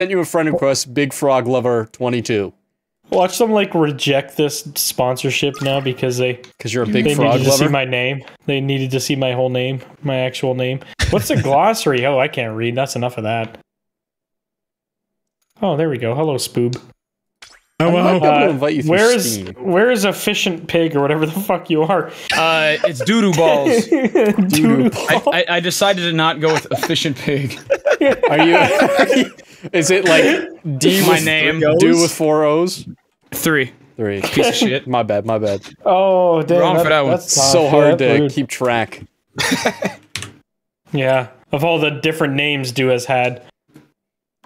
Sent you a friend request, Big Frog Lover 22. Watch them like reject this sponsorship now because you're a big frog lover. They needed to see my name. They needed to see my whole name, my actual name. What's the glossary? Oh, I can't read. That's enough of that. Oh, there we go. Hello, Spoob. Hello. I'm not gonna invite you through Steam. Where is efficient pig or whatever the fuck you are? It's doo-doo balls. Doo-doo balls. I decided to not go with efficient pig. Are you? Is it like D my name? Do with 4 O's? Three. Piece of shit. My bad. Oh, damn. Wrong for that one. That's so hard to keep track. Yeah, of all the different names Do has had,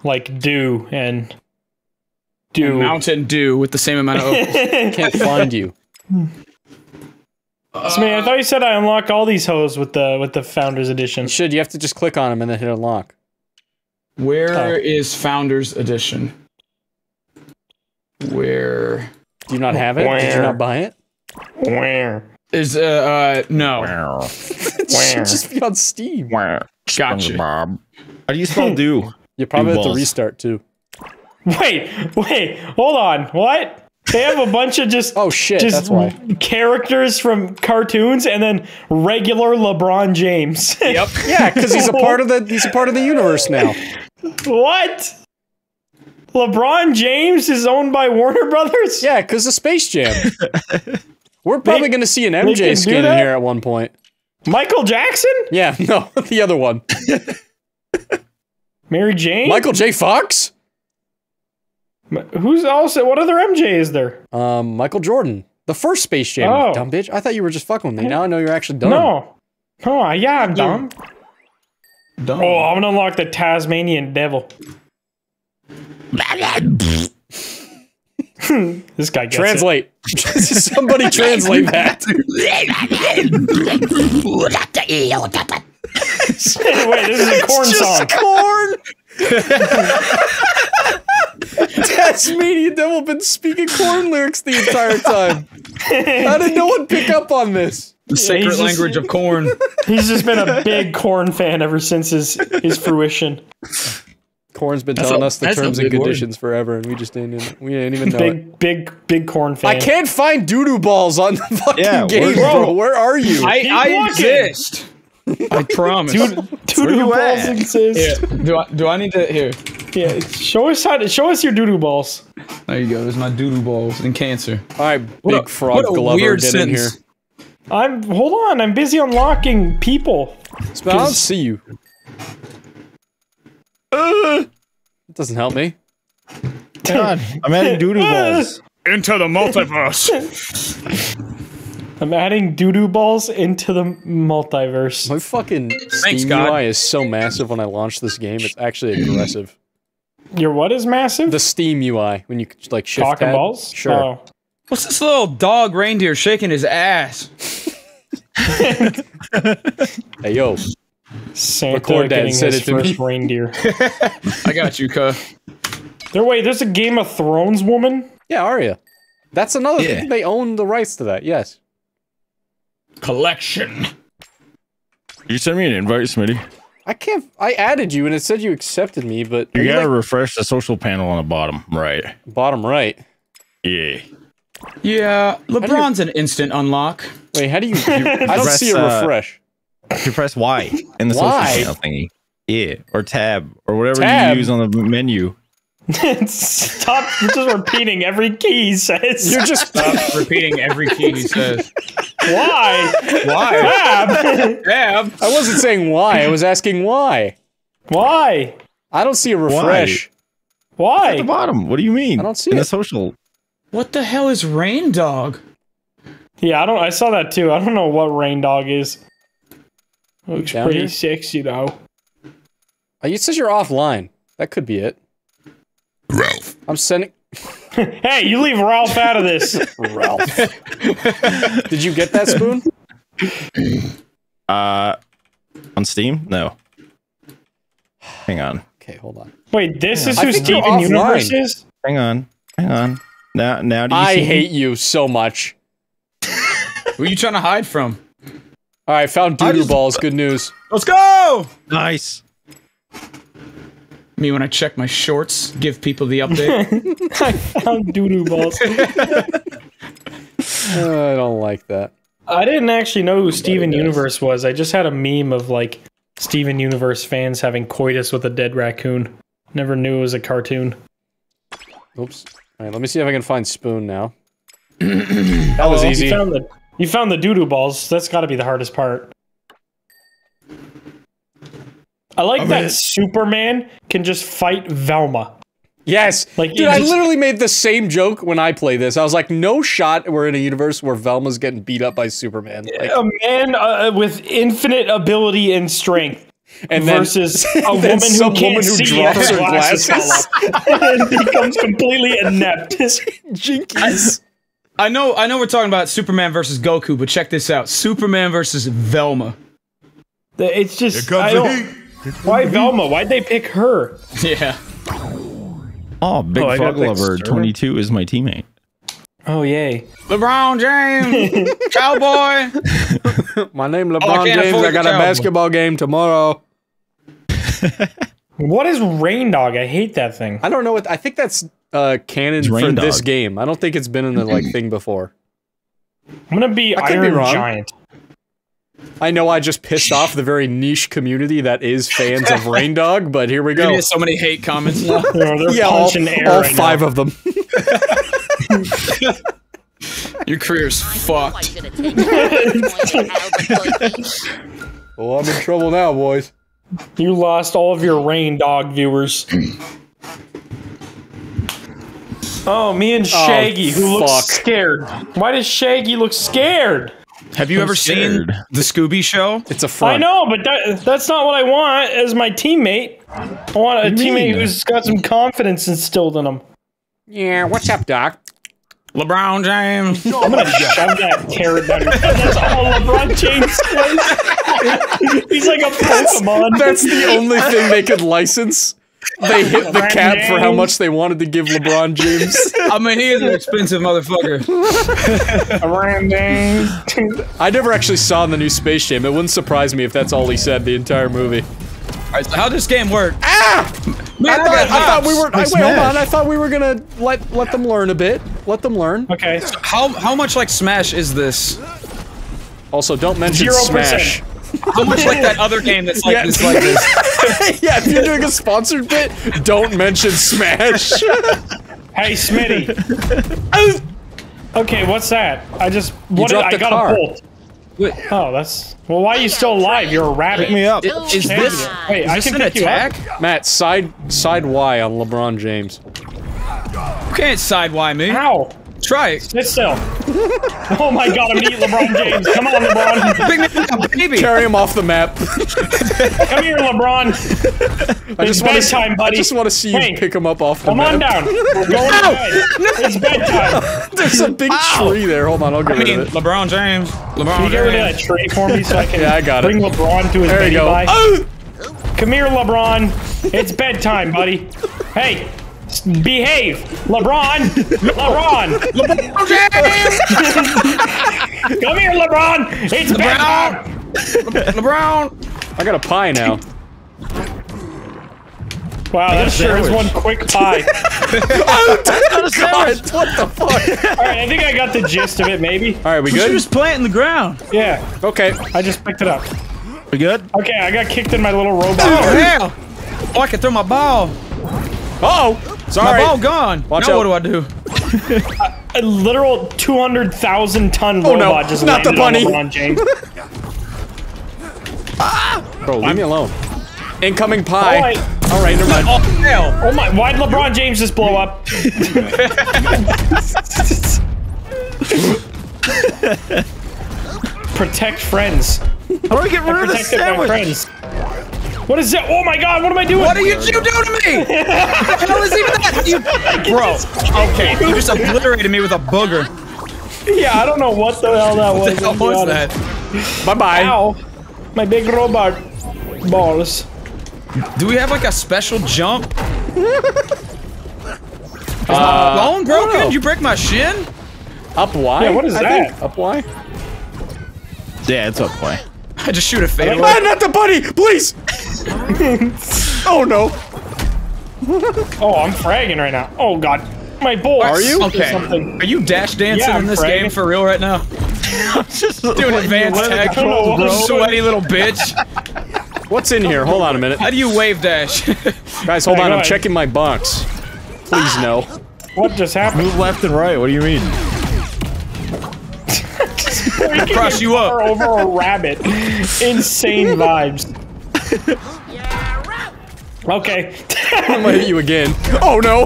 like Dew and Mountain Dew with the same amount of O's. Can't find you. So, man, I thought you said I unlock all these hoes with the Founders Edition. You should. You have to just click on them and then hit unlock. Where is Founders Edition? Where? Do you not have it? Where? Did you not buy it? Where? Is, no. Where? It should just be on Steam. Where? Gotcha. How do you spell do? You probably have to restart, too. Wait, hold on. What? They have a bunch of just oh shit, just that's why. Characters from cartoons and then regular LeBron James. Yep. Yeah, because he's a part of the universe now. What? LeBron James is owned by Warner Brothers? Yeah, because of Space Jam. We're probably gonna see an MJ skin in here at one point. Michael Jackson? Yeah, no, the other one. Mary Jane? Michael J. Fox? Who's also? What other MJ is there? Michael Jordan, the first Space Jam. Oh. Dumb bitch! I thought you were just fucking with me. Now I know you're actually dumb. No. Oh yeah, I'm dumb. Oh, I'm gonna unlock the Tasmanian Devil. This guy gets translate. It. Somebody translate that. Wait, this is a corn song. Corn. Tasmanian Devil been speaking corn lyrics the entire time. How did no one pick up on this? The sacred language of corn. He's just been a big corn fan ever since his fruition. Corn's been telling us the terms and conditions forever, and we just didn't even know it. Big corn fan. I can't find doo-doo balls on the fucking game, bro. Where are you? I exist. I promise. Doo-doo balls exist. Yeah. Do I need to here? Yeah, show us your doo-doo balls. There you go. There's my doo-doo balls and cancer. All right, Big Frog Glover did in here. Hold on. I'm busy unlocking people. I don't see you. It doesn't help me. God, I'm adding doo-doo balls into the multiverse. I'm adding doo-doo balls into the multiverse. My fucking Steam UI is so massive when I launch this game. It's actually aggressive. Your what is massive? The Steam UI when you like shift tab. Talking balls? Sure. Oh. What's this little dog reindeer shaking his ass? Hey yo, Santa getting his first reindeer. I got you, cuh. Wait, there's a Game of Thrones woman. Yeah, Arya. That's another thing. They own the rights to that. Yes. Collection. You sent me an invite, Smitty. I can't. I added you, and it said you accepted me, but you gotta refresh the social panel on the bottom right. Bottom right. Yeah. Yeah. LeBron's an instant unlock. Wait, how do you? I don't see a refresh. You press Y in the social panel thingy. Yeah, or tab, or whatever you use on the menu. Stop! You're just repeating every key he says. You're just stop repeating every key he says. Why? Tab. I wasn't saying why. I was asking why. Why? I don't see a refresh. Why? At the bottom. What do you mean? I don't see it. In the social. What the hell is Rain Dog? Yeah, I saw that too. I don't know what Rain Dog is. Looks pretty sexy though. It says you're offline. That could be it. Ralph. I'm sending. Hey, you leave Ralph out of this. Ralph. Did you get that spoon? On Steam? No. Hang on. Okay, hold on. Wait, this is who Steven Universe is? Hang on. Now do you see me? I hate you so much. Who are you trying to hide from? All right, found doo-doo balls. Good news. Let's go! Nice. Me when I check my shorts, give people the update. I found doo-doo balls. I don't like that. I didn't actually know who Steven Universe was. I just had a meme of, like, Steven Universe fans having coitus with a dead raccoon. Never knew it was a cartoon. Oops. Alright, let me see if I can find Spoon now. That was easy. You found the doo-doo balls. That's gotta be the hardest part. I like that Superman can just fight Velma. Yes! Like, dude, I literally made the same joke when I played this. I was like, no shot we're in a universe where Velma's getting beat up by Superman. Like, a man with infinite ability and strength. And versus a woman who drops her glasses. And becomes completely inept. Jinkies. I know we're talking about Superman versus Goku, but check this out. Superman versus Velma. It's just... Why Velma? Why'd they pick her? Yeah. Oh, Big Fog Lover 22 is my teammate. Oh, yay. LeBron James! Cowboy! My name LeBron James, I got a basketball game tomorrow. What is Rain Dog? I hate that thing. I don't know what... I think that's canon for this game. I don't think it's been in the, like, thing before. I'm gonna be Iron Giant. I know I just pissed off the very niche community that is fans of Rain Dog, but here we go. There's so many hate comments. Yeah, all five of them. Your career's fucked. Well, I'm in trouble now, boys. You lost all of your Rain Dog viewers. Oh, me and Shaggy, who looks scared. Why does Shaggy look scared? Have you ever seen The Scooby Show? It's a front. I know, but that's not what I want as my teammate. I want a teammate who's got some confidence instilled in him. Yeah, what's up, Doc? LeBron James. I'm gonna shove that carrot down your head. That's all LeBron James plays. He's like a Pokemon. That's the only thing they could license. They hit the cap for how much they wanted to give LeBron James. I mean, he is an expensive motherfucker. I never actually saw the new Space Jam. It wouldn't surprise me if that's all he said the entire movie. All right, so how'd this game work? Ah! Man, I thought we were. Wait, hold on. I thought we were gonna let them learn a bit. Let them learn. Okay. So how much like Smash is this? Also, don't mention 0%. Smash. How much like that other game that's like this, like this? Yeah, if you're doing a sponsored bit, don't mention Smash. Hey, Smitty. Okay, what's that? I got a bolt. Oh, that's... Well, why are you still alive? You're a rabbit. Pick me up. Is this... Wait, I can pick you up. Matt, side Y on LeBron James. You can't side Y me. How? Try it. Sit still. Oh my god, I'm gonna eat LeBron James. Come on, LeBron. Big man, like a baby. Carry him off the map. Come here, LeBron. It's bedtime, buddy. I just want to see you pick him up off the map. Come on down. We're going to bed. It's bedtime. There's a big tree there. Hold on, I'll get rid of it. LeBron James. Can you get rid of that tree for me so I can bring LeBron to his baby bye? Come here, LeBron. It's bedtime, buddy. Hey. Behave, LeBron! LeBron! LeBron! Come here, LeBron! It's LeBron! LeBron! I got a pie now. Wow, this sure is one quick pie. Oh, God, what the fuck? Alright, I think I got the gist of it, maybe. Alright, we good? You just plant in the ground. Yeah. Okay. I just picked it up. We good? Okay, I got kicked in my little robot. Oh, hell! Oh, I can throw my ball. Uh-oh! Sorry. My ball gone! Watch out. What do I do? A literal 200,000-ton robot just landed on LeBron James. Bro, leave me alone. Incoming pie. Alright, never mind. Oh my, why'd LeBron James just blow up? Protect friends. How do I get rid of this sandwich? What is that? Oh my god, what am I doing? What are you doing to me? What the hell is even that? Bro, okay, you just obliterated me with a booger. Yeah, I don't know what the hell that was. What was that? Bye-bye. Ow. My big robot balls. Do we have like a special jump? Is my bone broken? Did you break my shin? Up Y? Yeah, what is that? Up Y? Yeah, it's up Y. I just shoot a fadeaway. Not the bunny, please! Oh no. Oh, I'm fragging right now. Oh god, my boy. Are you okay? Are you dash dancing in this game for real right now? I'm just doing advanced tech, sweaty little bitch. What's in here? Hold on a minute. How do you wave dash? Guys, hold on. I'm checking my box. Please no. What just happened? Move left and right. What do you mean? Cross you up over a rabbit. Insane vibes. Okay. I'm gonna hit you again. Oh no!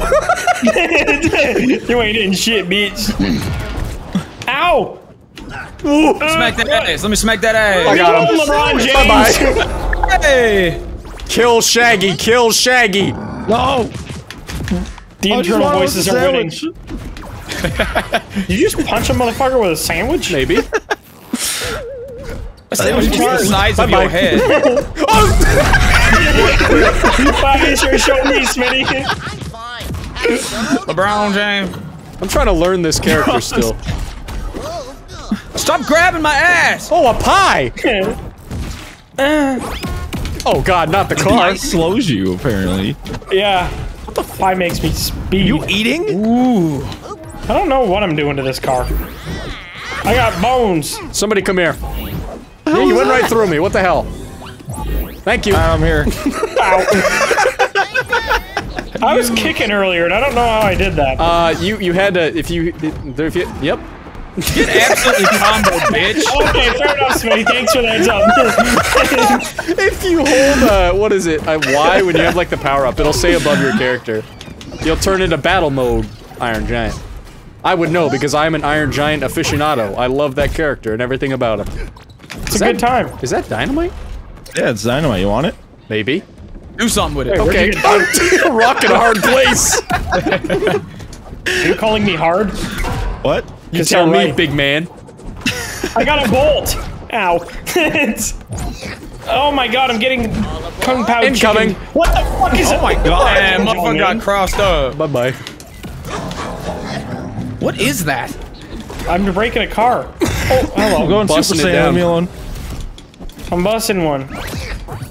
You ain't in shit, bitch. Ow! Ooh, smack that ass. Let me smack that ass. I got him. LeBron James. Bye bye. Hey! Kill Shaggy. Kill Shaggy. No. The internal voices are winning. You just punch a motherfucker with a sandwich? Maybe. A sandwich is the size of your head. Oh! Show me, Smitty. I'm fine. LeBron James. I'm trying to learn this character still. Stop grabbing my ass! Oh, a pie! Oh god, not the car. It slows you, apparently. Yeah. What the pie makes me speed. You eating? Ooh. I don't know what I'm doing to this car. I got bones. Somebody come here. Yeah, you went right through me. What the hell? Thank you. I'm here. I was kicking earlier, and I don't know how I did that. You had to if you yep. Get absolutely combo, bitch. Okay, fair enough, Smitty. Thanks for the heads up. If you hold what is it? Y when you have like the power up, it'll say above your character. You'll turn into battle mode, Iron Giant. I would know because I'm an Iron Giant aficionado. I love that character and everything about him. It's a good time. Is that dynamite? Yeah, it's dynamite. You want it? Maybe. Do something with it. Hey, okay. Rock in a hard place. Are you calling me hard? What? You tell me, big man. I got a bolt. Ow. Oh my god, I'm getting kung pao incoming. Chicken. What the fuck is that? Oh my god. Man, motherfucker got crossed up. Bye-bye. What is that? I'm breaking a car. Oh, hello. I'm going Super Saiyan. Me alone. I'm busting one.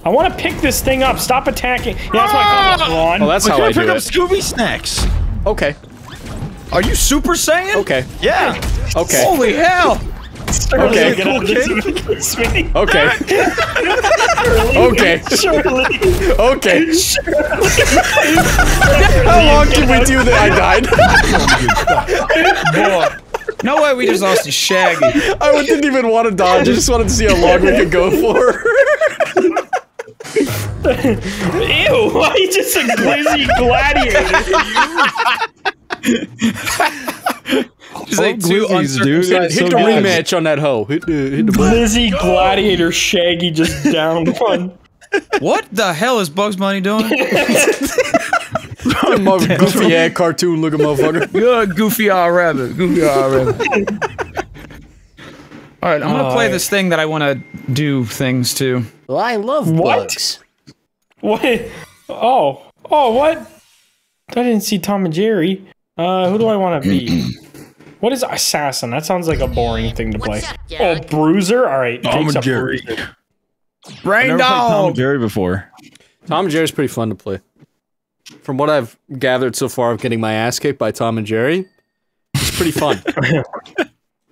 I want to pick this thing up. Stop attacking. Yeah, that's what I call it. Well, that's how I do it. Pick up Scooby snacks. Okay. Are you Super Saiyan? Okay. Yeah. Okay. Holy hell. Okay. Okay. Okay. Okay. How long did we do that? I died. Boy. No way, we just lost to Shaggy. I didn't even want to dodge, I just wanted to see how long we could go for. Ew, why are you just a glizzy gladiator? Glizzies, dude. Hit the rematch on that hoe. Hit the glizzy gladiator Shaggy just down one. What the hell is Bugs Bunny doing? Goofy ass cartoon looking motherfucker. You're a goofy ass rabbit. Goofy ass rabbit. Alright, I'm gonna play this thing that I wanna do things to. Well, I love bugs. What? Oh. Oh, what? I didn't see Tom and Jerry. Who do I wanna be? What is assassin? That sounds like a boring thing to play. Oh, bruiser? Alright. Tom and Jerry. Brain dog! I've never played Tom and Jerry before. Tom and Jerry's pretty fun to play. From what I've gathered so far of getting my ass kicked by Tom and Jerry, it's pretty fun.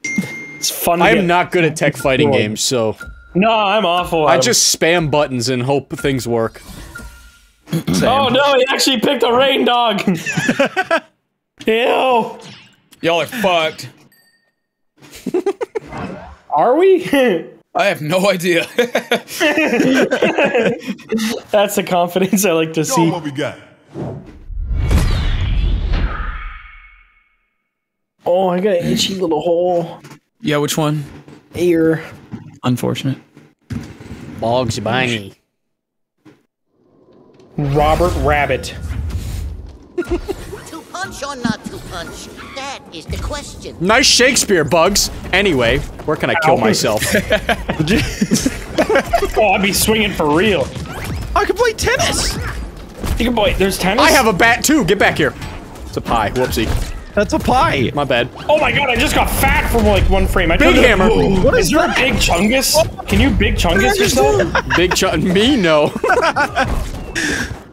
It's fun. I'm not good at tech fighting games, so... No, I'm awful. I just spam buttons and hope things work. Oh no, he actually picked a rain dog! Ew! Y'all are fucked. Are we? I have no idea. That's the confidence I like to see. What we got? Oh, I got an itchy little hole. Yeah, which one? Ear. Unfortunate. Bugs Bunny. Robert Rabbit. To punch or not to punch? That is the question. Nice Shakespeare, Bugs. Anyway, where can I kill myself? Oh, I'd be swinging for real. I can play tennis. You can play. There's tennis. I have a bat too. Get back here. It's a pie. Whoopsie. That's a pie. My bad. Oh my god! I just got fat from like one frame. Big hammer. What is your big chungus? Can you big chungus yourself? Big chun. Me no.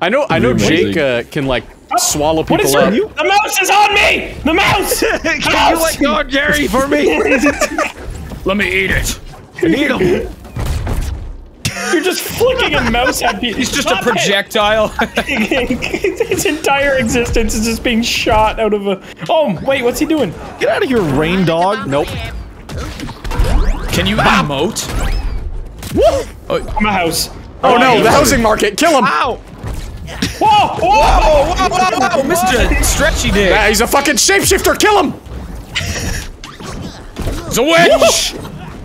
I know Jake can like swallow people up. The mouse is on me! The mouse! Can you let go of Jerry for me? Let me eat it. I need him. You're just flicking a mouse at people. He's just a projectile. His entire existence is just being shot out of a... Oh, wait, what's he doing? Get out of here, rain dog. Nope. Can you emote? What? Oh, my house. Oh, no, the housing market. Kill him. Ow. Whoa! Whoa! Whoa! Whoa! Whoa! Whoa! Mr. Stretchy Dick. Yeah, he's a fucking shapeshifter. Kill him. It's a witch.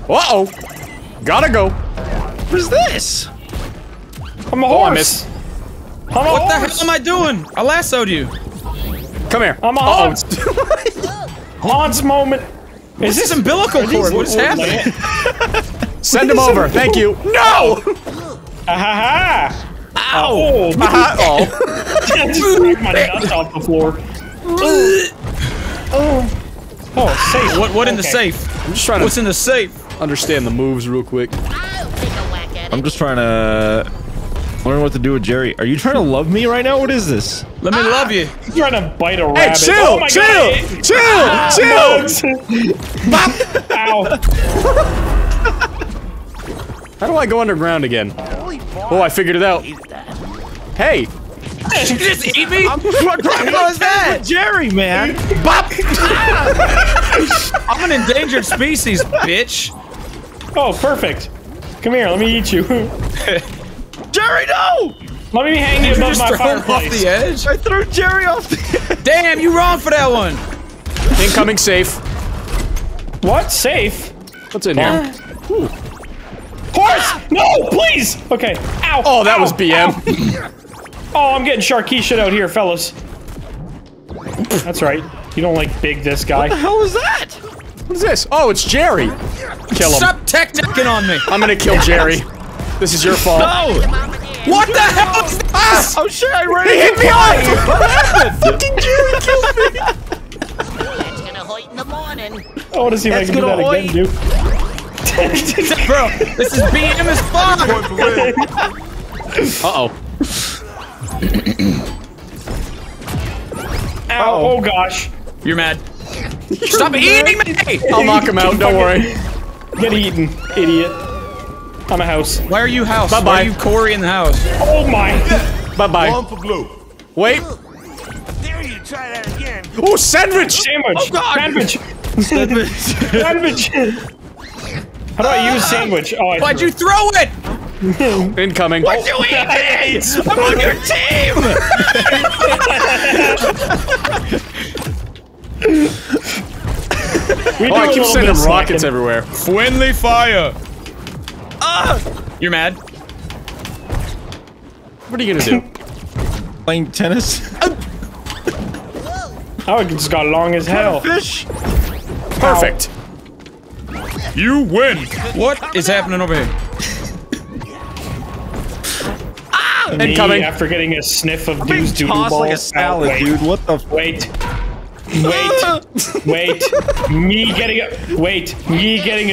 Uh-oh. Gotta go. What is this? I'm a horse. Oh, I'm a what horse. The hell am I doing? I lassoed you. Come here. I'm a horse. Hans moment. Is this umbilical cord? What is happening? Send him over. Thank you. No! Ahaha! Ow! Ahaha! Oh. Just knocked my nuts off the floor. Oh. Oh, safe. What in the safe? I'm just trying to. What's in the safe? Understand the moves real quick. I'm just trying to learn what to do with Jerry. Are you trying to love me right now? What is this? Let me love you. I'm trying to bite a rabbit. Hey, chill, chill, chill. Bop. Ow. How do I go underground again? Oh, I figured it out. Hey. Did you just eat me? What was that? Jerry, man. Bop. I'm an endangered species, bitch. Oh, perfect. Come here, let me eat you. Jerry, no! Let me hang you above my fireplace. Off the edge? I threw Jerry off the edge. Damn, you wrong for that one. Incoming safe. What? Safe? What's in here? Ooh. Horse! No, please! Okay. Ow! Oh, that was BM. Oh, I'm getting Sharkeesha out here, fellas. That's right. You don't like big this guy. What the hell is that? What is this? Oh, it's Jerry. Kill him. Stop tech-decking on me. I'm gonna kill Jerry. This is your fault. No! What the hell is this? Oh shit, I ran. He hit me off! What happened? Fucking Jerry killed me! That's gonna hoit in the morning. Oh, does he make him do that again, dude? Bro, this is BM as fuck! Uh-oh. Ow, oh gosh. You're mad. Stop eating me! I'll knock him out, don't worry. Get eaten, idiot. I'm a house. Why are you house? Bye-bye. Why are you Corey in the house? Oh my! Bye-bye. One for blue. Wait. There you try that again. Oh, sandwich! Sandwich! Oh, God. Sandwich! Sandwich! Sandwich! How do I use sandwich? Oh, why'd you throw it? Incoming. Why'd you eat me? I'm on your team! Oh, I keep sending rockets everywhere. Friendly fire! You're mad? What are you gonna do? Playing tennis? Oh, it just got long as hell. Fish! Perfect. Ow. You win! What is happening over here? Ah! Incoming! After getting a sniff of these doodle balls. Like a salad, dude. What the fuck? Wait. Wait, wait, me getting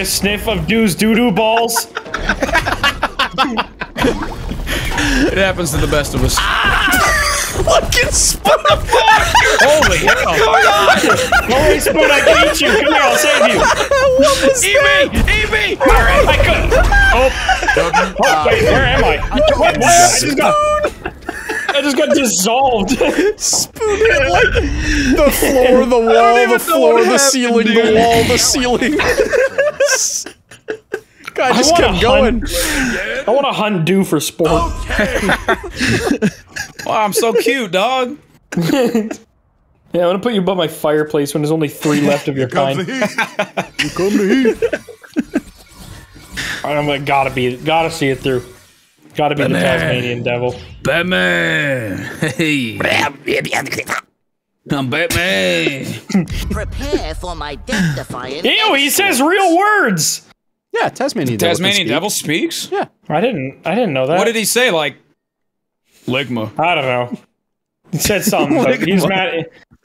a sniff of Dew's doo-doo balls. It happens to the best of us. Fucking Spoon! Holy hell! Holy Spoon, I can eat you! Come here, I'll save you! What was that? Eat me! Eat me! Hurry! I couldn't! Oh! Oh, wait, where am I? What? I just got dissolved. Spoon hit like the floor, the wall, the floor, the ceiling, the wall, the ceiling. God, just kept going. I want to hunt Dew for sport. Okay. Wow, I'm so cute, dog. Yeah, I'm gonna put you above my fireplace when there's only 3 left of your kind. You come to heat. All right, I'm like gotta see it through. Gotta be Batman. The Tasmanian devil. Batman! Hey! I'm Batman! Prepare for my death-defying... Ew, he says real words! Yeah, Tasmanian devil speaks? Yeah. I didn't know that. What did he say, like... Ligma. I don't know. He said something, but he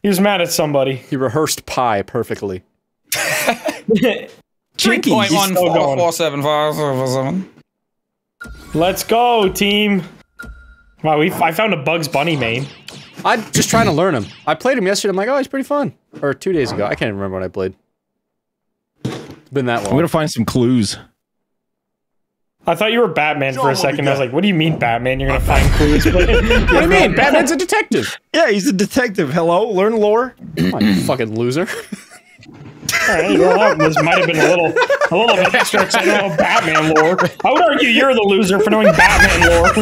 was mad at somebody. He rehearsed pie perfectly. 3.144757. Let's go, team. Wow, I found a Bugs Bunny main. I'm just trying to learn him. I played him yesterday, I'm like, oh, he's pretty fun. Or 2 days ago, I can't even remember what I played. It's been that long. I'm gonna find some clues. I thought you were Batman for a second. I was like, what do you mean, Batman? You're gonna find clues? What do you mean? Batman's a detective. Yeah, he's a detective. Hello? Learn lore? Come on, you fucking loser. Alright, well, this might have been a little bit extra excited about Batman lore. I would argue you're the loser for knowing Batman lore.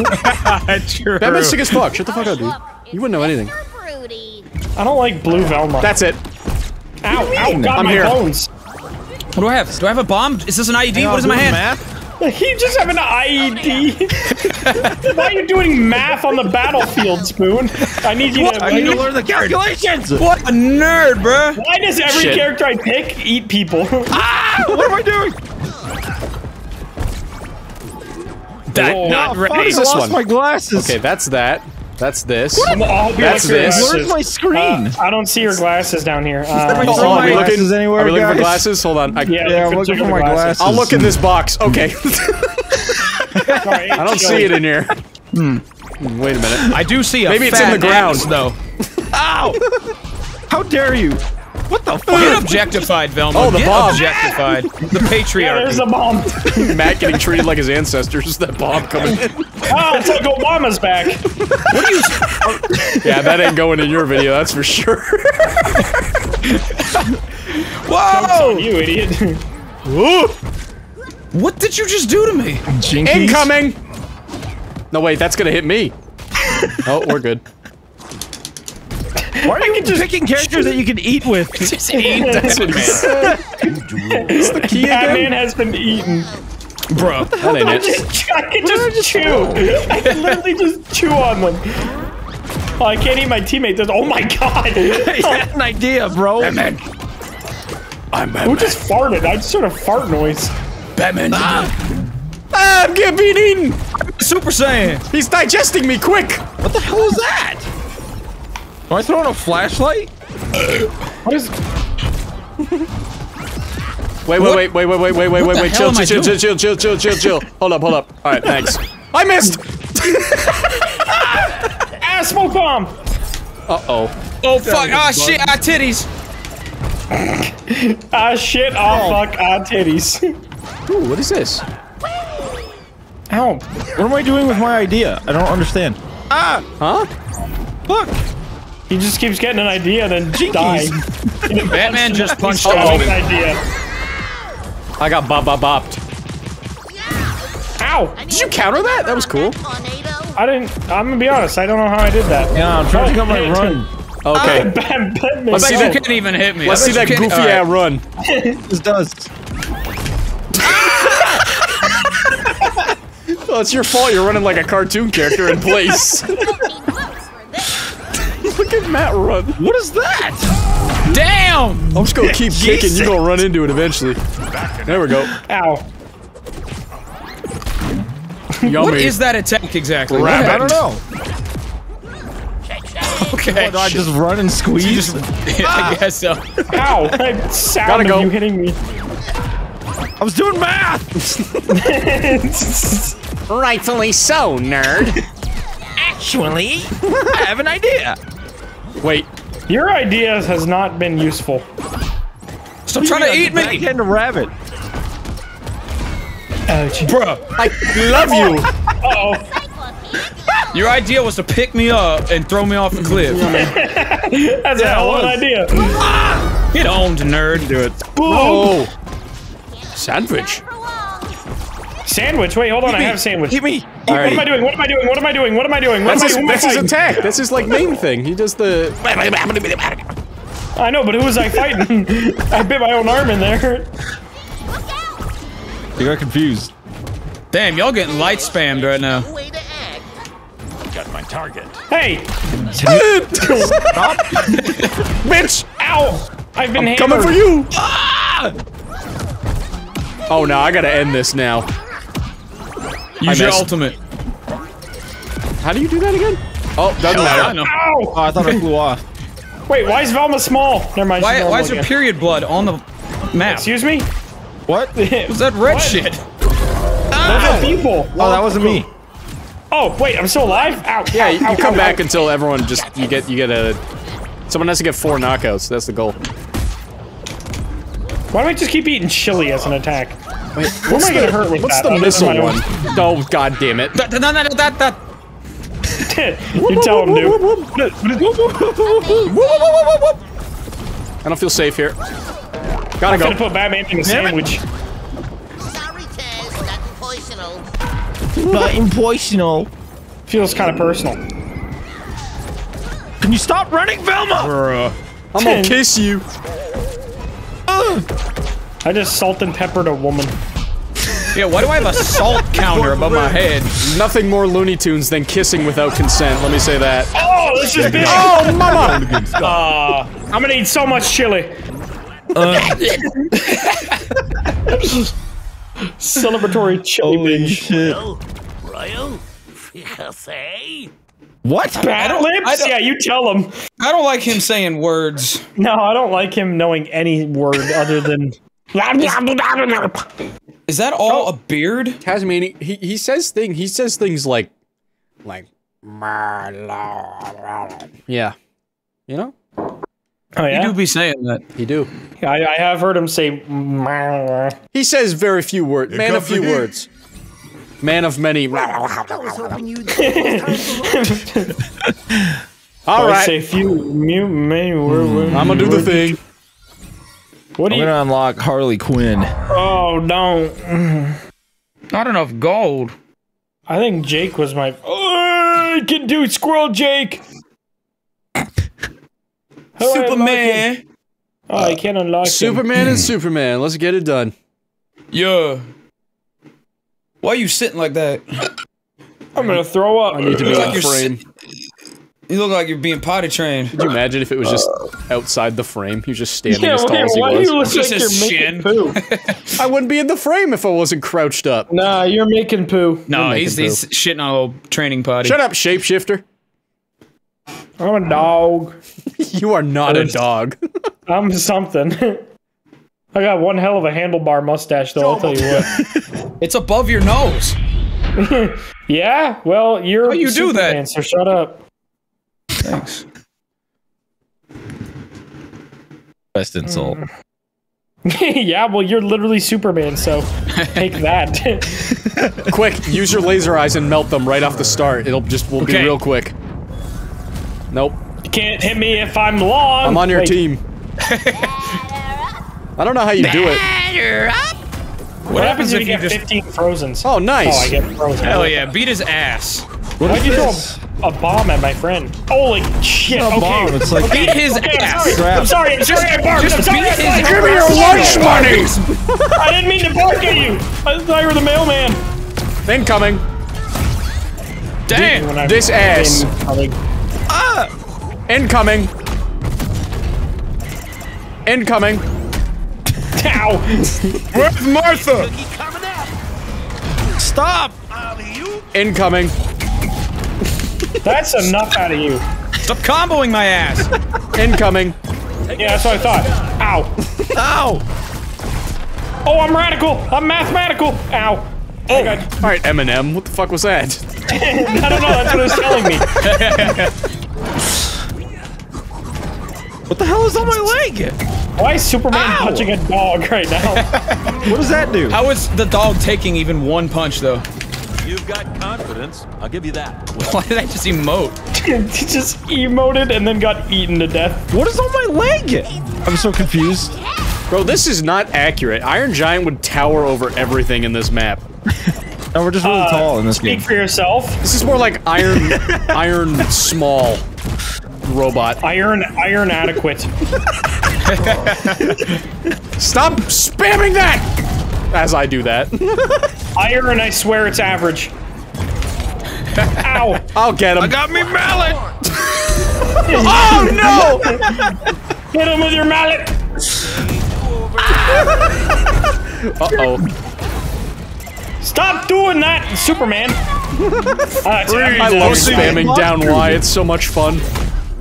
True. Batman's sick as fuck. Shut the fuck up, dude. You wouldn't know anything. I don't like Blue Velma. That's it. Ow, ow, got my bones. What do I have? Do I have a bomb? Is this an IED? What is in my hand? You just have an IED. Why are you doing math on the battlefield, Spoon? I need you to. I need to learn the calculations. What a nerd, bruh. Why does every character I pick eat people? Ah! What am I doing? That not ready. What is this one? I lost my glasses. Okay, that's that. That's this. That's this. Where's my screen? I don't see your glasses down here. Are we looking anywhere? Are we looking for glasses? Hold on. Yeah, I'm looking for my glasses. I'll look in this box. Okay. I don't see it in here. Wait a minute. I do see a maybe it's in the ground though. Ow! How dare you? What the fuck? Get objectified, Velma. Oh, the bomb. Objectified. The patriarchy. There's a bomb. Matt getting treated like his ancestors. That bomb coming in. Oh, it's like Obama's back. What do you... Yeah, that ain't going in your video, that's for sure. Whoa! You idiot. Whoa. What did you just do to me? Jinkies. Incoming! No, wait, that's gonna hit me. Oh, we're good. Why are you just picking characters that you can eat with? Just eat. That's what he said. It's the key again. Batman has been eaten. Bro, that ain't it. I can just chew. I can literally just chew on them. Oh, I can't eat my teammates. Oh my god. I had an idea, bro. Batman. I'm Batman. Who just farted? I just heard a fart noise. Batman. Ah, I'm getting eaten. Super Saiyan. He's digesting me quick. What the hell is that? Am I throwing a flashlight? What is... Wait, chill. Hold up. All right, thanks. I missed! Ah, smoke bomb! Uh-oh. Oh, fuck, ah, shit, ah, titties! Ah, shit, oh, fuck, ah, titties. Ooh, what is this? Ow. What am I doing with my idea? I don't understand. Ah! Huh? Look! He just keeps getting an idea, then dies. Batman just punched him. I got bopped. Ow! Did you counter that? That was cool. I didn't. I'm gonna be honest. I don't know how I did that. Yeah, I'm trying to come and run. Okay. Batman. Let's see that. You can't even hit me. Let's see that goofy ass run. This does. Well, it's your fault. You're running like a cartoon character in place. Look at Matt run. What is that? Damn! I'm just gonna keep kicking. You're gonna run into it eventually. There we go. Ow. What is that attack exactly? Rabbit. I don't know. Okay. Oh, I just run and squeeze? I guess so. Ow! That sound of you hitting me. I was doing math! Rightfully so, nerd. Actually, I have an idea. Wait, your idea has not been useful. Stop trying to eat me! And a rabbit. Bruh, I love you. Uh oh. Your idea was to pick me up and throw me off a cliff. That's a hell of an idea. Ah, get owned, nerd. Do it. Boom. Oh. Sandwich. Sandwich? Wait, hold on, I have sandwich. Hit me! What am I doing? What am I doing? What am I doing? What am I doing? That's his attack! That's his, like, main thing. He does the... I know, but who was I fighting? I bit my own arm in there. You got confused. Damn, y'all getting light spammed right now. I got my target. Hey! Stop! Bitch! Ow! I've been hammered. Coming for you! Ah! Oh, no, I gotta end this now. Use your ultimate. How do you do that again? Oh, doesn't matter. Ow! Oh, I thought I flew off. Wait, why is Velma small? Never mind. Why is there period blood on the map? Excuse me? What? Was that red shit? Ah! Those are people. Oh, that wasn't me. Oh, wait, I'm still alive? Ow. Yeah, you come back until everyone just, someone has to get 4 knockouts. That's the goal. Why do I just keep eating chili as an attack? Wait, who am I gonna hurt with that? What's the missile one? Oh, god damn it. You tell him, dude. I don't feel safe here. Gotta go. I'm gonna put Batman in a sandwich. Sorry, Tess, not impoisonal. Not impoisonal. Feels kind of personal. Can you stop running, Velma? I'm gonna kiss you. I just salt and peppered a woman. Yeah, why do I have a salt counter above my head? Nothing more Looney Tunes than kissing without consent, let me say that. Oh, this is big! Oh, mama! I'm gonna eat so much chili. Celebratory chili. Holy shit. Royal? What? Battle lips? Yeah, you tell him. I don't like him saying words. No, I don't like him knowing any word other than... Is that all a beard? Tasmanian. He says things. He says things like. Yeah, you know. Oh yeah. He do be saying that. He do. I have heard him say. He says very few words. Man of few words. Man of many. All right. Say few many words. I'm gonna do the thing. What I'm gonna unlock Harley Quinn. Oh, don't. Not enough gold. I think Jake was my. Oh, I can do it, Squirrel Jake! Superman! Oh, I can't unlock Superman and Superman. Let's get it done. Yeah. Why are you sitting like that? I'm gonna throw up. I need to be on frame. You look like you're being potty trained. Could you imagine if it was just outside the frame? He was just standing as tall as he was. You look like you're making poo. I wouldn't be in the frame if I wasn't crouched up. Nah, you're making poo. No, making he's shitting on a little training potty. Shut up, shapeshifter. I'm a dog. You are not a dog. I'm something. I got one hell of a handlebar mustache, though, I'll tell you what. It's above your nose. Yeah? Well, you're How you do that? Superman, so shut up. Thanks. Best insult. Yeah, well, you're literally Superman, so take that. Quick, use your laser eyes and melt them right off the start. It'll just be real quick. Nope. You can't hit me if I'm long. I'm on your team. I don't know how you do it. What happens if you get 15 frozens? Oh, nice. Oh, I get frozen. Hell yeah, beat his ass. Why'd you throw a bomb at my friend? Holy shit! It's bomb. It's like beat his ass. I'm sorry. I'm sorry. I barked. I'm sorry. Give me your lunch money. I didn't mean to bark at you. I thought you were the mailman. Incoming. Damn. This ass. Incoming. Incoming. Ow. Where's Martha? Stop. Incoming. That's enough out of you. Stop comboing my ass. Incoming. Yeah, that's what I thought. Ow. Ow. Oh, I'm radical. I'm mathematical. Ow. Oh. All right, Eminem. What the fuck was that? I don't know. That's what it was telling me. What the hell is on my leg? Why is Superman punching a dog right now? What does that do? How is the dog taking even one punch, though? You've got confidence. I'll give you that. Why did I just emote? He just emoted and then got eaten to death. What is on my leg? I'm so confused. Bro, this is not accurate. Iron Giant would tower over everything in this map. No, we're just really tall in this game. Speak for yourself. This is more like Iron... Iron small. Robot. Iron adequate. Stop spamming that! As I do that. Iron, I swear it's average. Ow! I'll get him. I got me mallet! Oh no! Hit him with your mallet! Uh-oh. Stop doing that, Superman! I love spamming down Y, it's so much fun.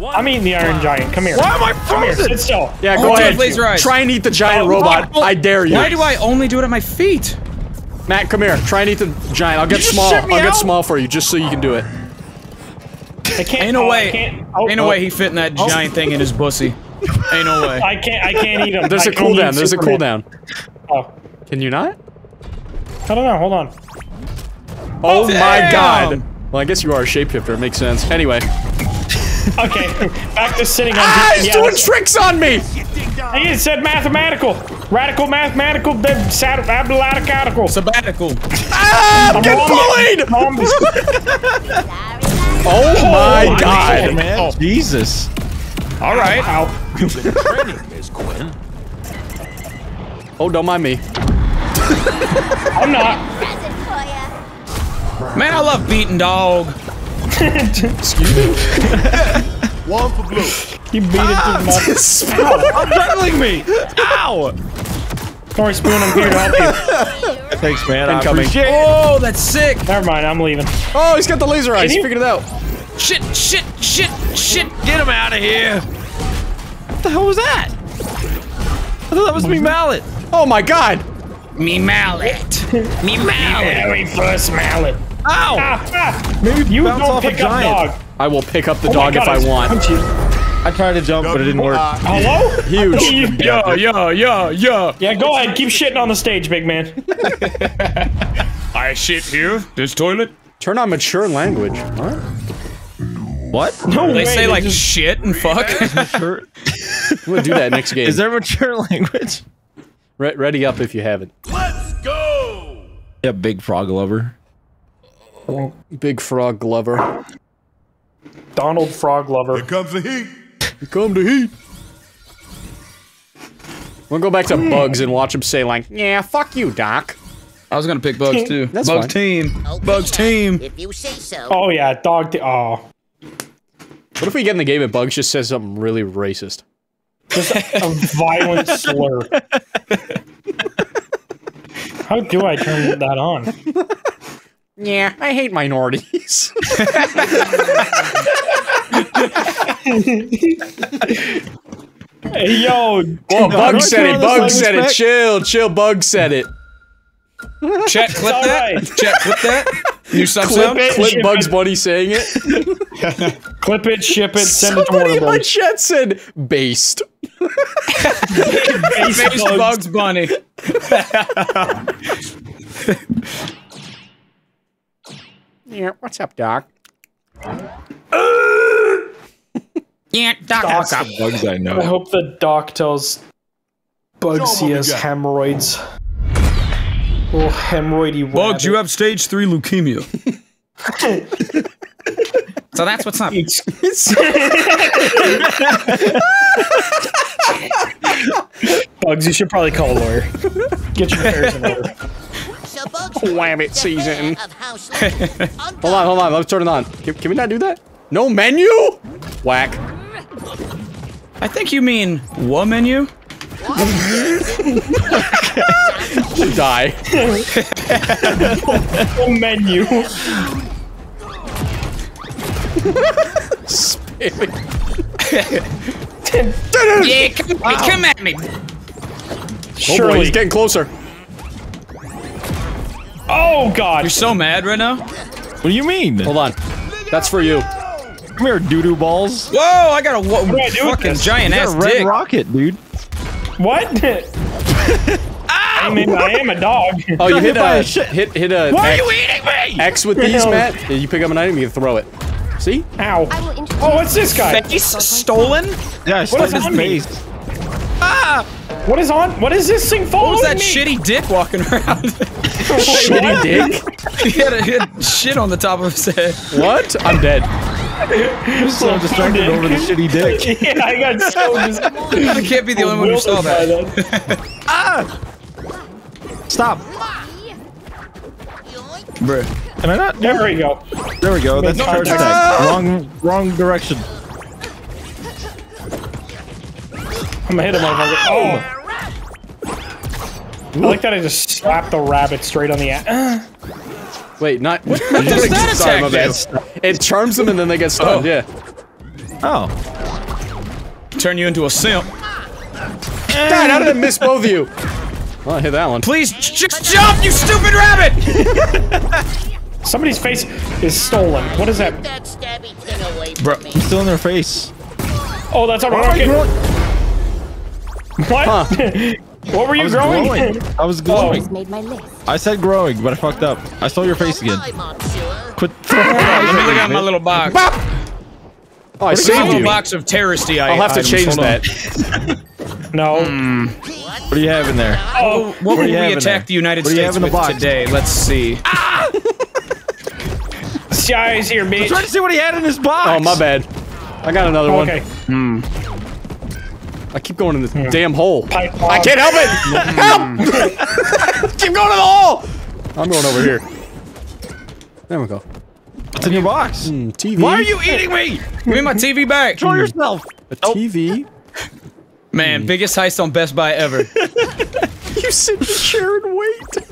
I'm eating the Iron Giant. Come here. Why am I frozen? Sit still. Yeah, go ahead. Try and eat the giant robot. I dare you. Why do I only do it at my feet? Matt, come here. Try and eat the giant. I'll get small. I'll get small for you, just so you can do it. I can't. Ain't no way. Ain't no way he fitting that giant thing in his pussy. Ain't no way. I can't eat him. There's a cooldown. There's a cooldown. Oh. Can you not? I don't know. Hold on. Oh my god. Well, I guess you are a shapeshifter. It makes sense. Anyway. Okay. Back to sitting on. Ah, he's doing tricks on me. He said mathematical. Radical mathematical sabbatical. Sabbatical. Ah, I'm getting bullied! Oh my god, man. Oh. Jesus. All right. Ow. You've been training, Miss Quinn. Oh, don't mind me. I'm not. Man, I love beating dog. Excuse me? One for blue. You beat it to the mouth. I'm battling me. Ow! Sorry, Spoon, I'm here to help you. Thanks, man. Incoming. I appreciate it. Oh, that's sick. Never mind, I'm leaving. Oh, he's got the laser eyes. He figured it out. Shit, shit, shit, shit. Get him out of here. What the hell was that? I thought that was me mallet. Oh, my God. Me mallet. Me mallet. Very first mallet. Ow! Maybe you don't pick up dog. I will pick up the dog if I want. I tried to jump, but it didn't work. Hello? Huge. Yo. Yeah, go ahead. Keep shitting on the stage, big man. I shit here. This toilet. Turn on mature language. What? What? No, they say like shit and fuck. We'll do that next game. Is there mature language? Ready up if you haven't. Let's go. Yeah, big frog lover. Big frog glover. Donald Frog Lover. Here comes the heat. Here comes the heat. We'll go back to Bugs and watch him say like, yeah, fuck you, Doc. I was gonna pick Bugs too. That's Bugs team. Okay, Bugs team. If you say so. Oh yeah, dog team. Oh. What if we get in the game and Bugs just says something really racist? Just a violent slur. How do I turn that on? Yeah, I hate minorities. Hey, yo. Whoa, Bug said it. Bug said it. Chill, chill. Bug said it. Check, clip that. Right. Check, clip that. You suck clip it. Clip Bugs Bunny saying it. Clip it, ship it, send it to Warner Bros. Somebody in my chat said based. Based Bugs Bunny. Yeah, what's up, Doc? Yeah, Doc. What's up? Bugs, I know. I hope the Doc tells Bugs he has hemorrhoids. Little hemorrhoidy rabbit. Bugs, you have stage 3 leukemia. So that's what's up. Bugs, you should probably call a lawyer. Get your affairs in order. Wham it season. Hold on, let's turn it on. Can we not do that? No menu? Whack. I think you mean what menu? Die. No menu. Spamming. Yeah, come at me. Oh boy, he's getting closer. Oh god! You're so mad right now? What do you mean? Hold on. That's for you. Come here, doo-doo balls. Whoa, I got a fucking giant ass red dick. Rocket, dude. What? I mean, I am a dog. Oh, you hit a Why are you eating me? X with these, Matt. You pick up an item, you throw it. See? Ow. Oh, what's this guy? Face stolen? Yeah, stolen his face. Ah! What is on? What is this thing following me? What was that shitty dick walking around? Shitty dick? he had shit on the top of his head. What? I'm dead. I'm so distracted over the shitty dick. Yeah, I got so distracted. I can't be the only one who saw that. Ah! Stop. Bruh. Am I not? There we go. There we go. That's charge attack. Wrong direction. I'm gonna hit him over. Oh! Ooh. I like that I just slapped the rabbit straight on the ass. Wait, not. What does that attack do? It charms them and then they get stunned. Oh. Yeah. Oh. Turn you into a simp. Dad, how did I miss both of you? Well, I hit that one. Please just jump, you stupid rabbit! Somebody's face is stolen. What is that? Get that stabby thing away from me. It's still in their face. Oh, that's a rocket. What? Huh. What were you growing? I was glowing. I said growing, but I fucked up. I saw your face again. Quit. Let me look at my little box. Bop! Oh, I saved you. Little box of terroristy items. I'll have to change that. No. What do you have in there? Oh, what would we attack the United States with today? Let's see. Ah! CIA's here, bitch. I'm trying to see what he had in his box. Oh, my bad. I got another one. Okay. I keep going in this damn hole. I can't help it! Help! Keep going to the hole! I'm going over here. There we go. What's in your box? TV. Why are you eating me? Give me my TV back. Control yourself. A TV? Man, biggest heist on Best Buy ever. You sit in the chair and wait.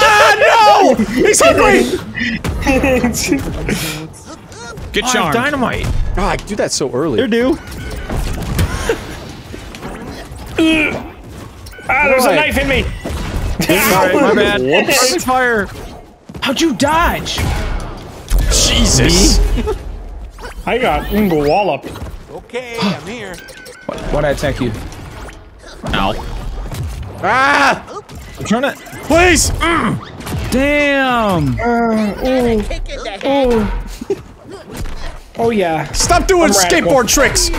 Ah, no! He's hungry! Get charmed. Dynamite. Oh, I do that so early. You do. Ah, there's a knife in me! Sorry, my bad. Whoops. Fire! How'd you dodge? Jesus! I got walloped. Okay, I'm here. Why'd I attack you? Ow. Ah! I'm trying to... Please! Damn! Oh yeah. Stop doing skateboard tricks!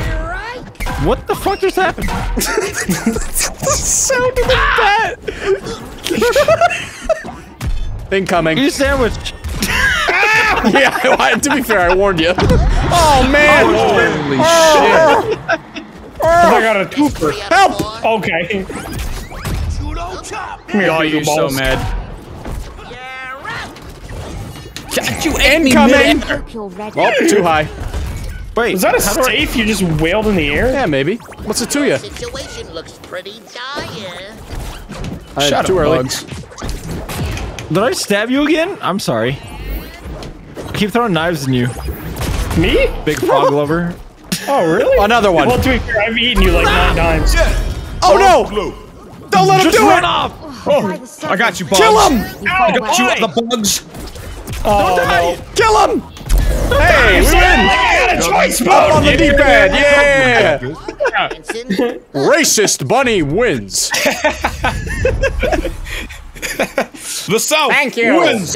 What the fuck just happened? The sound of the bat! Incoming. You sandwiched. Yeah, to be fair, I warned you. Oh, man! Holy shit. I got a twofer. Help! Okay. Come here, you balls. So mad. God, you incoming! Well, too high. Wait, is that a safe you just wailed in the air? Yeah, maybe. What's it to you? Situation looks pretty dire. Shut up, bugs. Did I stab you again? I'm sorry. I keep throwing knives in you. Me? Big frog lover. Oh, really? Another one. Well, to be fair, I've eaten you like 9 times. Yeah. Oh, no! Don't let him do it! Oh, I got you, bugs. Kill him! I got you, the bugs. Don't die! No. Kill him! Hey, we win! Choice mode on the D-pad, yeah! Racist bunny wins. The South wins.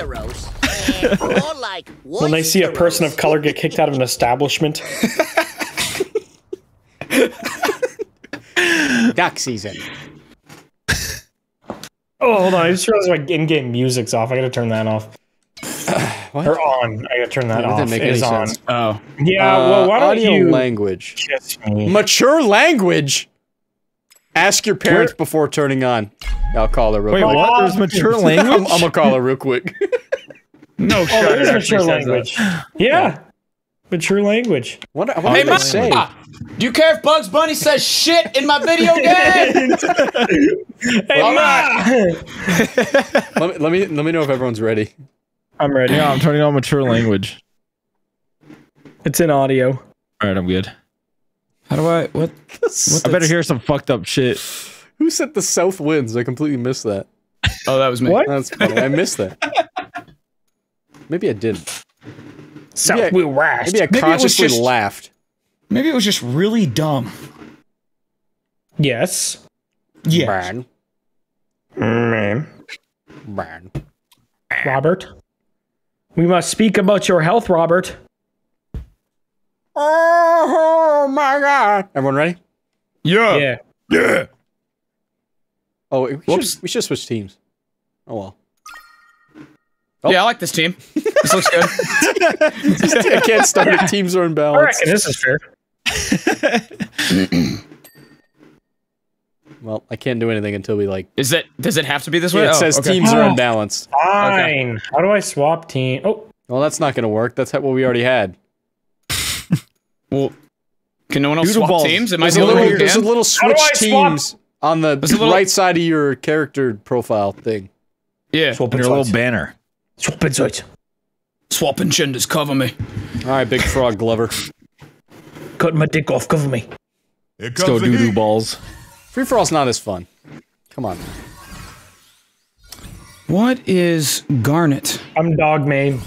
When they see a person of color get kicked out of an establishment. Duck season. Oh, hold on! I just realized my in-game music's off. I gotta turn that off. What? Or on. I gotta turn that off. It is on. Oh. Yeah, well, why don't you... language. Mature language? Ask your parents before turning on. I'll call her real quick. Wait, what? There's mature language? I'm gonna call her real quick. No, shut up. Mature language. Yeah. Mature language. What did they say? Do you care if Bugs Bunny says shit in my video game? Hey, Ma! Let me know if everyone's ready. I'm ready. Yeah, I'm turning on mature language. It's in audio. Alright, I'm good. How do I... What? I better hear some fucked up shit. Who said the South wins? I completely missed that. Oh, that was me. What? That's funny. I missed that. Maybe I didn't. South will rise. Maybe I consciously laughed. Maybe it was just really dumb. Yes. Yes. Brian. Brian. Robert. We must speak about your health, Robert. Oh my God! Everyone ready? Yeah. Yeah. Yeah. Oh, we should switch teams. Oh well. Oh. Yeah, I like this team. This looks good. I can't start if teams are in balance. I reckon this is fair. Well, I can't do anything until we like. Does it have to be this way? Yeah, it says teams are unbalanced. Fine. Okay. How do I swap team? Oh. Well, that's not going to work. That's what we already had. Well, can no one else swap teams? Am I the only one who can? There's a little switch teams on the right side of your character profile thing. Yeah. Swap your little banner. Swap insights. Swapping genders, cover me. All right, big frog Glover. Cut my dick off, cover me. Let's go doo-doo balls. Free-for-all's not as fun. Come on. What is Garnet? I'm Dogman.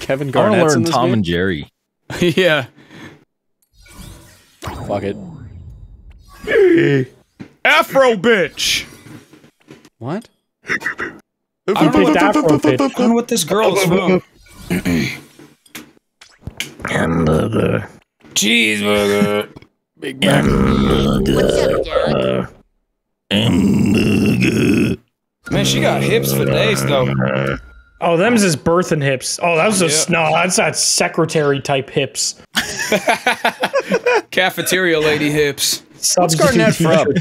Kevin Garnett's in Tom and Jerry. Yeah. Fuck it. Hey, Afro bitch. What? I don't know what this girl is from. Hamburger. Cheeseburger. Big Mac. Hamburger. Hamburger. Man, she got hips for days, though. Oh, them's his birthing hips. Oh, that was just, no, that's not secretary type hips. Cafeteria lady hips. What's Garnett from?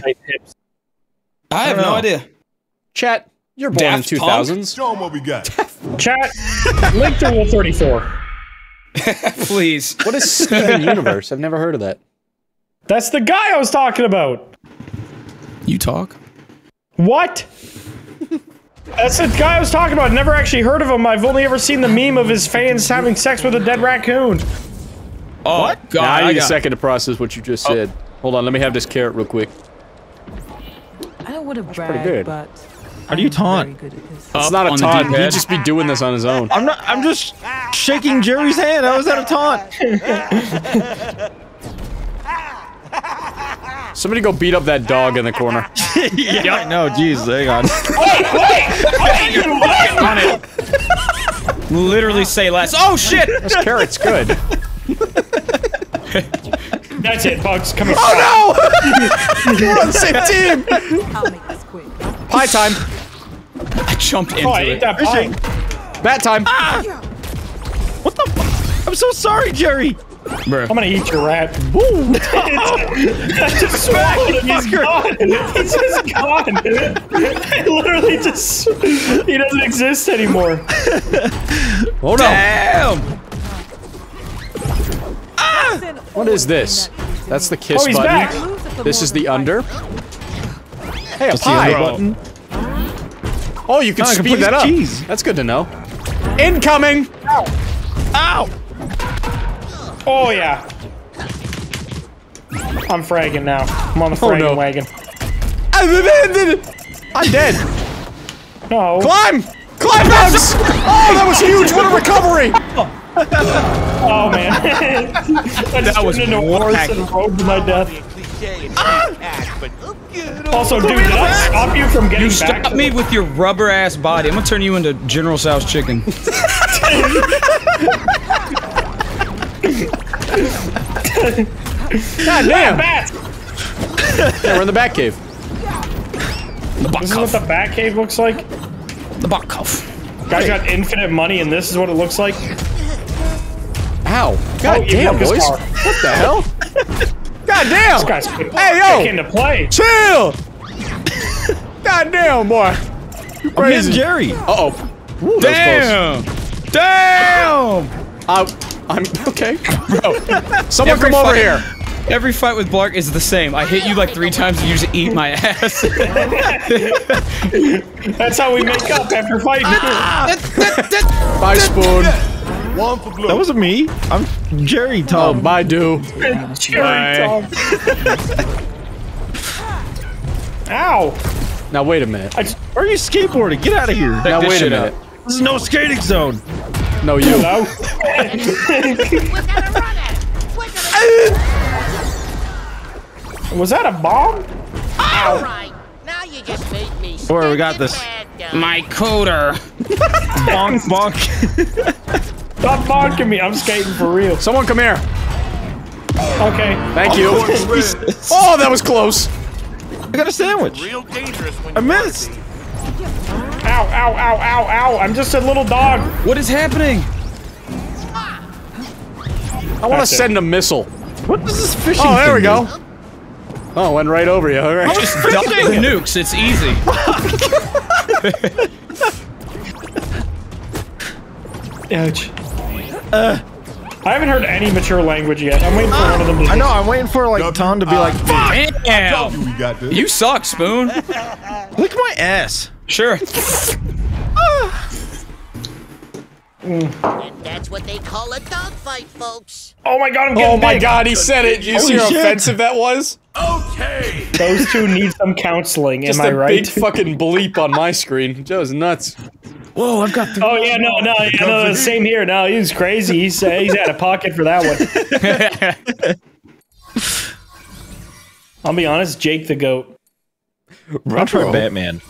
I have no idea. Chat, you're born in 2000s. Show them what we got. Chat, link to Rule 34. Please. What is Steven Universe? I've never heard of that. That's the guy I was talking about. You talk? What? That's the guy I was talking about. Never actually heard of him. I've only ever seen the meme of his fans having sex with a dead raccoon. Oh, what? God, I need a second to process what you just said. Hold on, let me have this carrot real quick. I don't want to brag, but... How do you taunt? It's not a taunt. He'd just be doing this on his own. I'm not. I'm just shaking Jerry's hand. How is that a taunt? Somebody go beat up that dog in the corner. Yeah. No, jeez, hang on. Wait! On it. Literally say less. Oh shit! This carrot's good. That's it, Bugs. Come here. Oh no! We're on the same team. I'll make this quick. Pie time! I jumped into it. That pie. Bat time! Ah! What the fuck? I'm so sorry, Jerry! Bruh. I'm gonna eat your rat. Boom! I just swallowed him! He's gone! He's just gone! I literally just... He doesn't exist anymore. Oh no! Damn! Ah! What is this? That's the kiss button. Back. This is the under. Hey, a pie button. Oh, you can speed that up. Cheese. That's good to know. Incoming! Ow! Ow! Oh, yeah. I'm fragging now. I'm on the fragging wagon. I'm dead. No. Climb! Climb, Babs! Oh, that was huge! What a recovery! Oh, man. That was into and road to my death. Also, dude, did I stop you from getting back? You stopped me with your rubber-ass body. I'm gonna turn you into General Tso's chicken. God damn! Bats! Yeah, we're in the bat cave. This is what the bat cave looks like? The bat cave. Guys got infinite money, and this is what it looks like? Ow. God damn, boys. What the hell? Goddamn! Hey yo! Into play. Chill! Goddamn, boy! You crazy, Jerry? Uh oh. Ooh, damn! Damn! I'm okay, bro. Someone come over here. Every fight with Blark is the same. I hit you like 3 times and you just eat my ass. That's how we make up after fighting. Bye, Spoon. That wasn't me. I'm Jerry Tom. Bye, dude. Jerry Tom. Ow! Now wait a minute. Why are you skateboarding? Get out of here! Now wait a minute. This is no skating zone. No, you. No. Was that a bomb? Ow! Right. Now you just made me. Or we got this. My coder. Bonk, bonk. Stop bonking me, I'm skating for real. Someone come here. Okay. Thank you. Oh, that was close. I got a sandwich. Real dangerous when I missed. Ow, ow, ow, ow, ow. I'm just a little dog. What is happening? I want to send a missile. What is this fishing thing? Oh, there we go. Oh, went right over you. All right. Just dump the nukes, it's easy. Ouch. I haven't heard any mature language yet. I'm waiting for one of them to I know, I'm waiting for, like, Tom to be like, fuck! Damn! You suck, Spoon! Lick my ass! Sure. And that's what they call a dogfight, folks. Oh my god, I'm getting big. He said it. You see how offensive that was? Okay. Those two need some counseling, am I right? Just a big fucking bleep on my screen. Joe's nuts. Whoa, I've got the... Oh yeah, no, same here. No, he's crazy. He's out of pocket for that one. I'll be honest, Jake the Goat. I'm for Batman.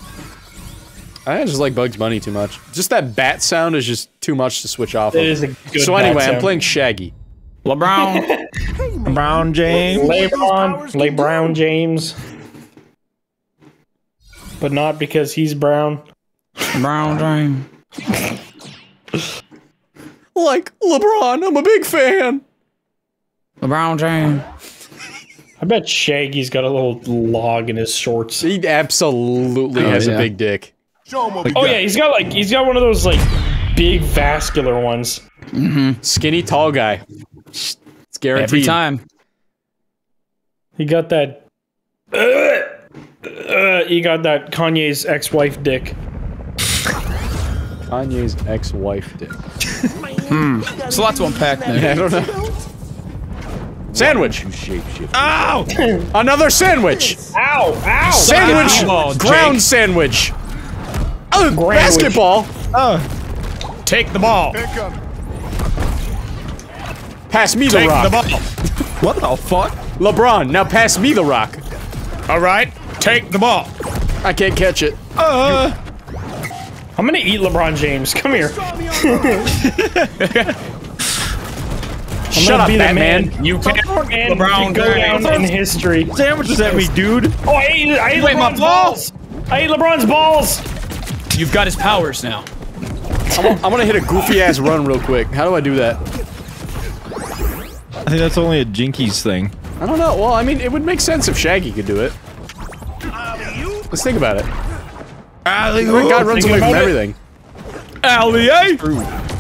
I just like Bugs Bunny too much. Just that bat sound is just too much to switch off of. It is a good So anyway, I'm playing Shaggy. LeBron. LeBron James. LeBron James. But not because he's brown. Brown James. Like LeBron, I'm a big fan. LeBron James. I bet Shaggy's got a little log in his shorts. He absolutely has a big dick. Oh yeah, he's got one of those like big vascular ones. Mm-hmm. Skinny tall guy. It's guaranteed. Every time. He got that Kanye's ex-wife dick. Kanye's ex-wife dick. There's a lot to unpack there. Yeah, I don't know. Sandwich! Ow! Another sandwich! Ow! Ow! Sandwich! Ow. Ground sandwich! Oh, basketball! Oh. Take the ball! Pass me the rock! Take the ball! What the fuck? LeBron, now pass me the rock! Alright, take the ball! I can't catch it. I'm gonna eat LeBron James, come here! Shut up, Batman! You can't LeBron go down in history. Sandwiches at me, dude! Oh, I ate LeBron's balls! I ate LeBron's balls! You've got his powers now. I'm gonna hit a goofy-ass run real quick. How do I do that? I think that's only a Jinkies thing. I don't know. Well, I mean, it would make sense if Shaggy could do it. Let's think about it. God runs away from everything. Alley-ay!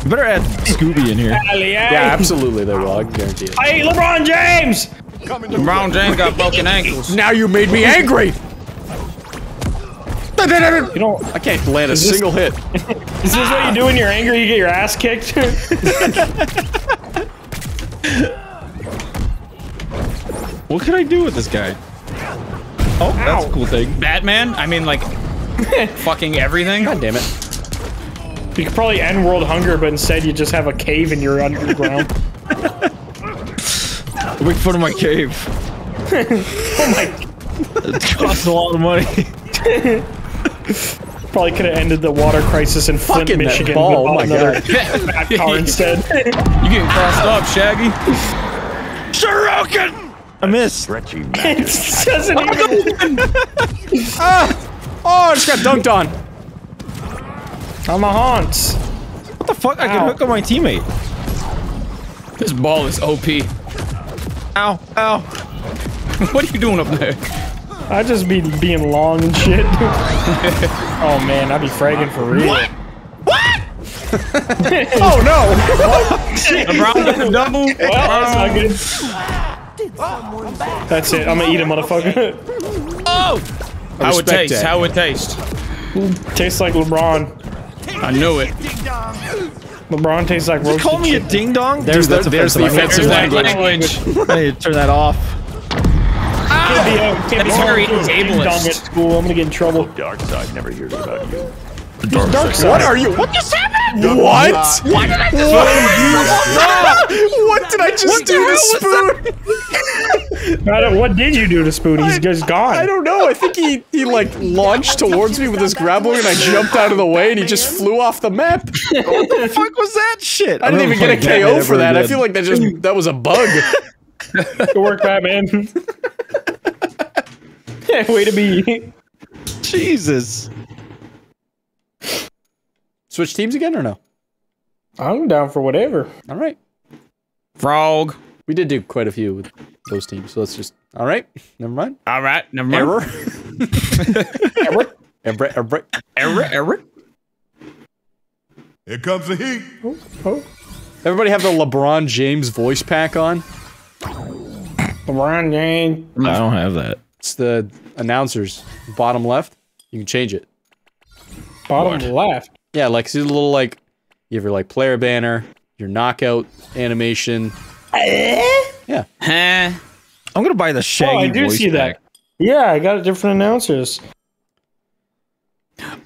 You better add Scooby in here. Yeah, absolutely they will. I guarantee it. Hey, LeBron James! LeBron James got broken ankles. Now you made me angry! You don't, I can't land a single hit. Is this what you do when you're angry? You get your ass kicked? What can I do with this guy? Oh, that's a cool thing. Batman? I mean, like, fucking everything? God damn it. You could probably end world hunger, but instead you just have a cave and you're underground. Make fun of my cave. Oh my... It costs a lot of money. Probably could have ended the water crisis in Flint, Michigan. Oh my god. That car instead. You getting crossed up, Shaggy. Sorokin! I missed. It doesn't even... I just got dunked on. I'm a haunt. What the fuck? Ow. I can hook on my teammate. This ball is OP. Ow, ow. What are you doing up there? I just be being long and shit. Oh man, I'd be fragging for real. What? What? Oh no! Shit. LeBron double. Well, that's not good. That's it. I'm gonna eat a motherfucker. Oh! How it tastes? How it tastes? Tastes like LeBron. I knew it. LeBron tastes like roasted. You call me a ding dong? There's the offensive language. I need to turn that off. Can't be very ableist. At school, I'm gonna get in trouble. Dark side never hears about you. Dark side. What are you? What just happened? What? Why did I just? What did I just do to Spoon? What did you do to Spoon? He's just gone. I don't know. I think he like launched towards me with his grappling, and I jumped out of the way, and he just flew off the map. What the fuck was that shit? I didn't even get a KO for that. I feel like that was a bug. Good work, Batman. Yeah, way to be. Jesus. Switch teams again or no? I'm down for whatever. All right. Frog. We did do quite a few with those teams, so let's just... All right. Never mind. All right. Never mind. Error. Error. Error. Error. Error. Error. Here comes the heat. Oh, oh. Everybody have the LeBron James voice pack on? LeBron James. I don't have that. It's the announcer's bottom left. You can change it. Bottom left? Yeah, like, see the little, like, You have your like player banner, your knockout animation. Yeah. I'm gonna buy the Shaggy voice. Oh, I do see pack. That. Yeah, I got different announcers.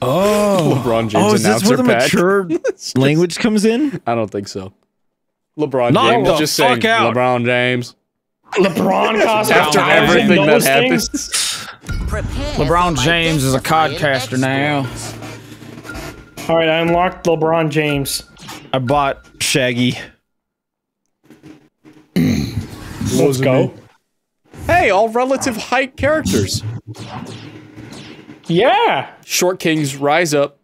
Oh, LeBron James announcer pack. Oh, is this where the mature language comes in? I don't think so. LeBron James just saying LeBron James. LeBron costume. After everything that happens. LeBron James is a codcaster now. All right, I unlocked LeBron James. I bought Shaggy. Let's go. Hey, all relative height characters. Yeah. Short kings rise up.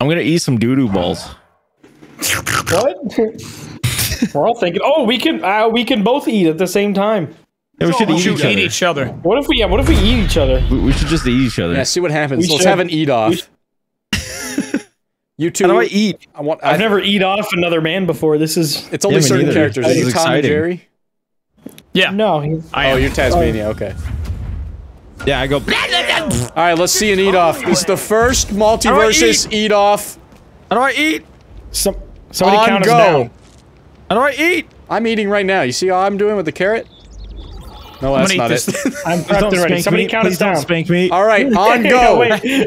I'm gonna eat some doo-doo balls. What? We're all thinking. Oh, we can both eat at the same time. Yeah, we should eat each other. What if we? Yeah, what if we eat each other? We should just eat each other. Yeah, see what happens. Let's have an eat off. You two. How do I eat? I've never eat off another man before. This is. It's only certain characters. Are you Tom and Jerry? Yeah. No. Oh, you're Tasmania. Okay. Yeah, I go. All right, let's see an eat off. This is the first MultiVersus eat off. How do I eat? Somebody count us down. How do I eat? I'm eating right now. You see how I'm doing with the carrot? No, that's not it. I'm prepped already. Somebody count us down. Don't spank me. All right, on go. What are you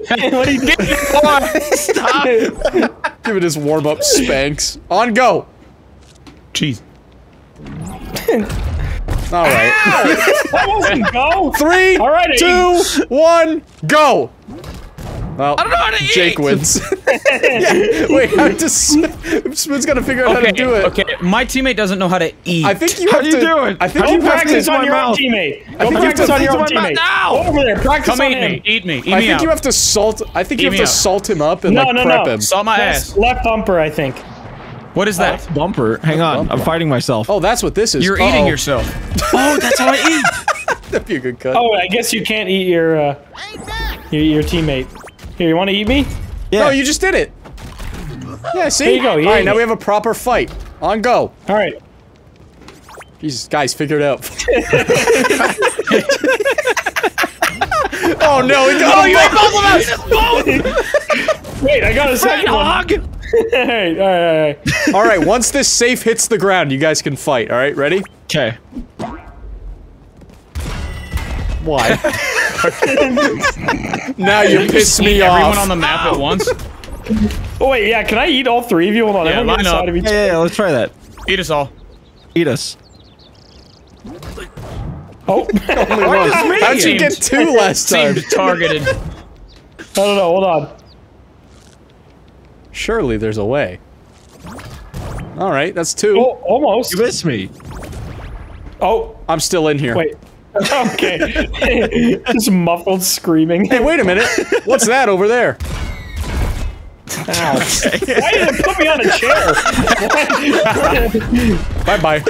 doing? Stop. Give it his warm up spanks. On go. Jeez. All right. That wasn't go. 3, 2, 1, go. Well, I don't know how to Jake wins. Yeah. Wait, I just Smit's got to figure out how to do it. Okay, my teammate doesn't know how to eat. I think you have to do it. I think you practice on your own teammate. I think you have to practice on your own teammate. Over there, practice on him. Eat me. Eat me. I think you have to salt. I think you have to salt him up and like prep him. Salt my ass. Left bumper, I think. What is that? Bumper. Hang on, I'm fighting myself. Oh, that's what this is. You're eating yourself. Oh, that's how I eat. That'd be a good cut. Oh, I guess you can't eat your teammate. Here, you want to eat me? Yeah. No, you just did it. Yeah, see? There you go. Yeah, all right, now we have a proper fight. On go. All right. Jesus, guys, figure it out. Oh, no, he got you both. Wait, I got a second one. All right, all right, all right. All right, once this safe hits the ground, you guys can fight. All right, ready? Okay. Why? Now you piss me off. Everyone on the map at once. Oh wait, yeah. Can I eat all three of you? Hold on. Yeah, line up. Of each yeah, let's try that. Eat us all. Eat us. Oh, how'd you get two last time? Seemed targeted. I don't know. Hold on. Surely there's a way. All right, that's two. Oh, almost. You missed me. Oh, I'm still in here. Wait. Okay. Just muffled screaming. Hey, wait a minute. What's that over there? Ow. Why did it put me on a chair? Bye-bye.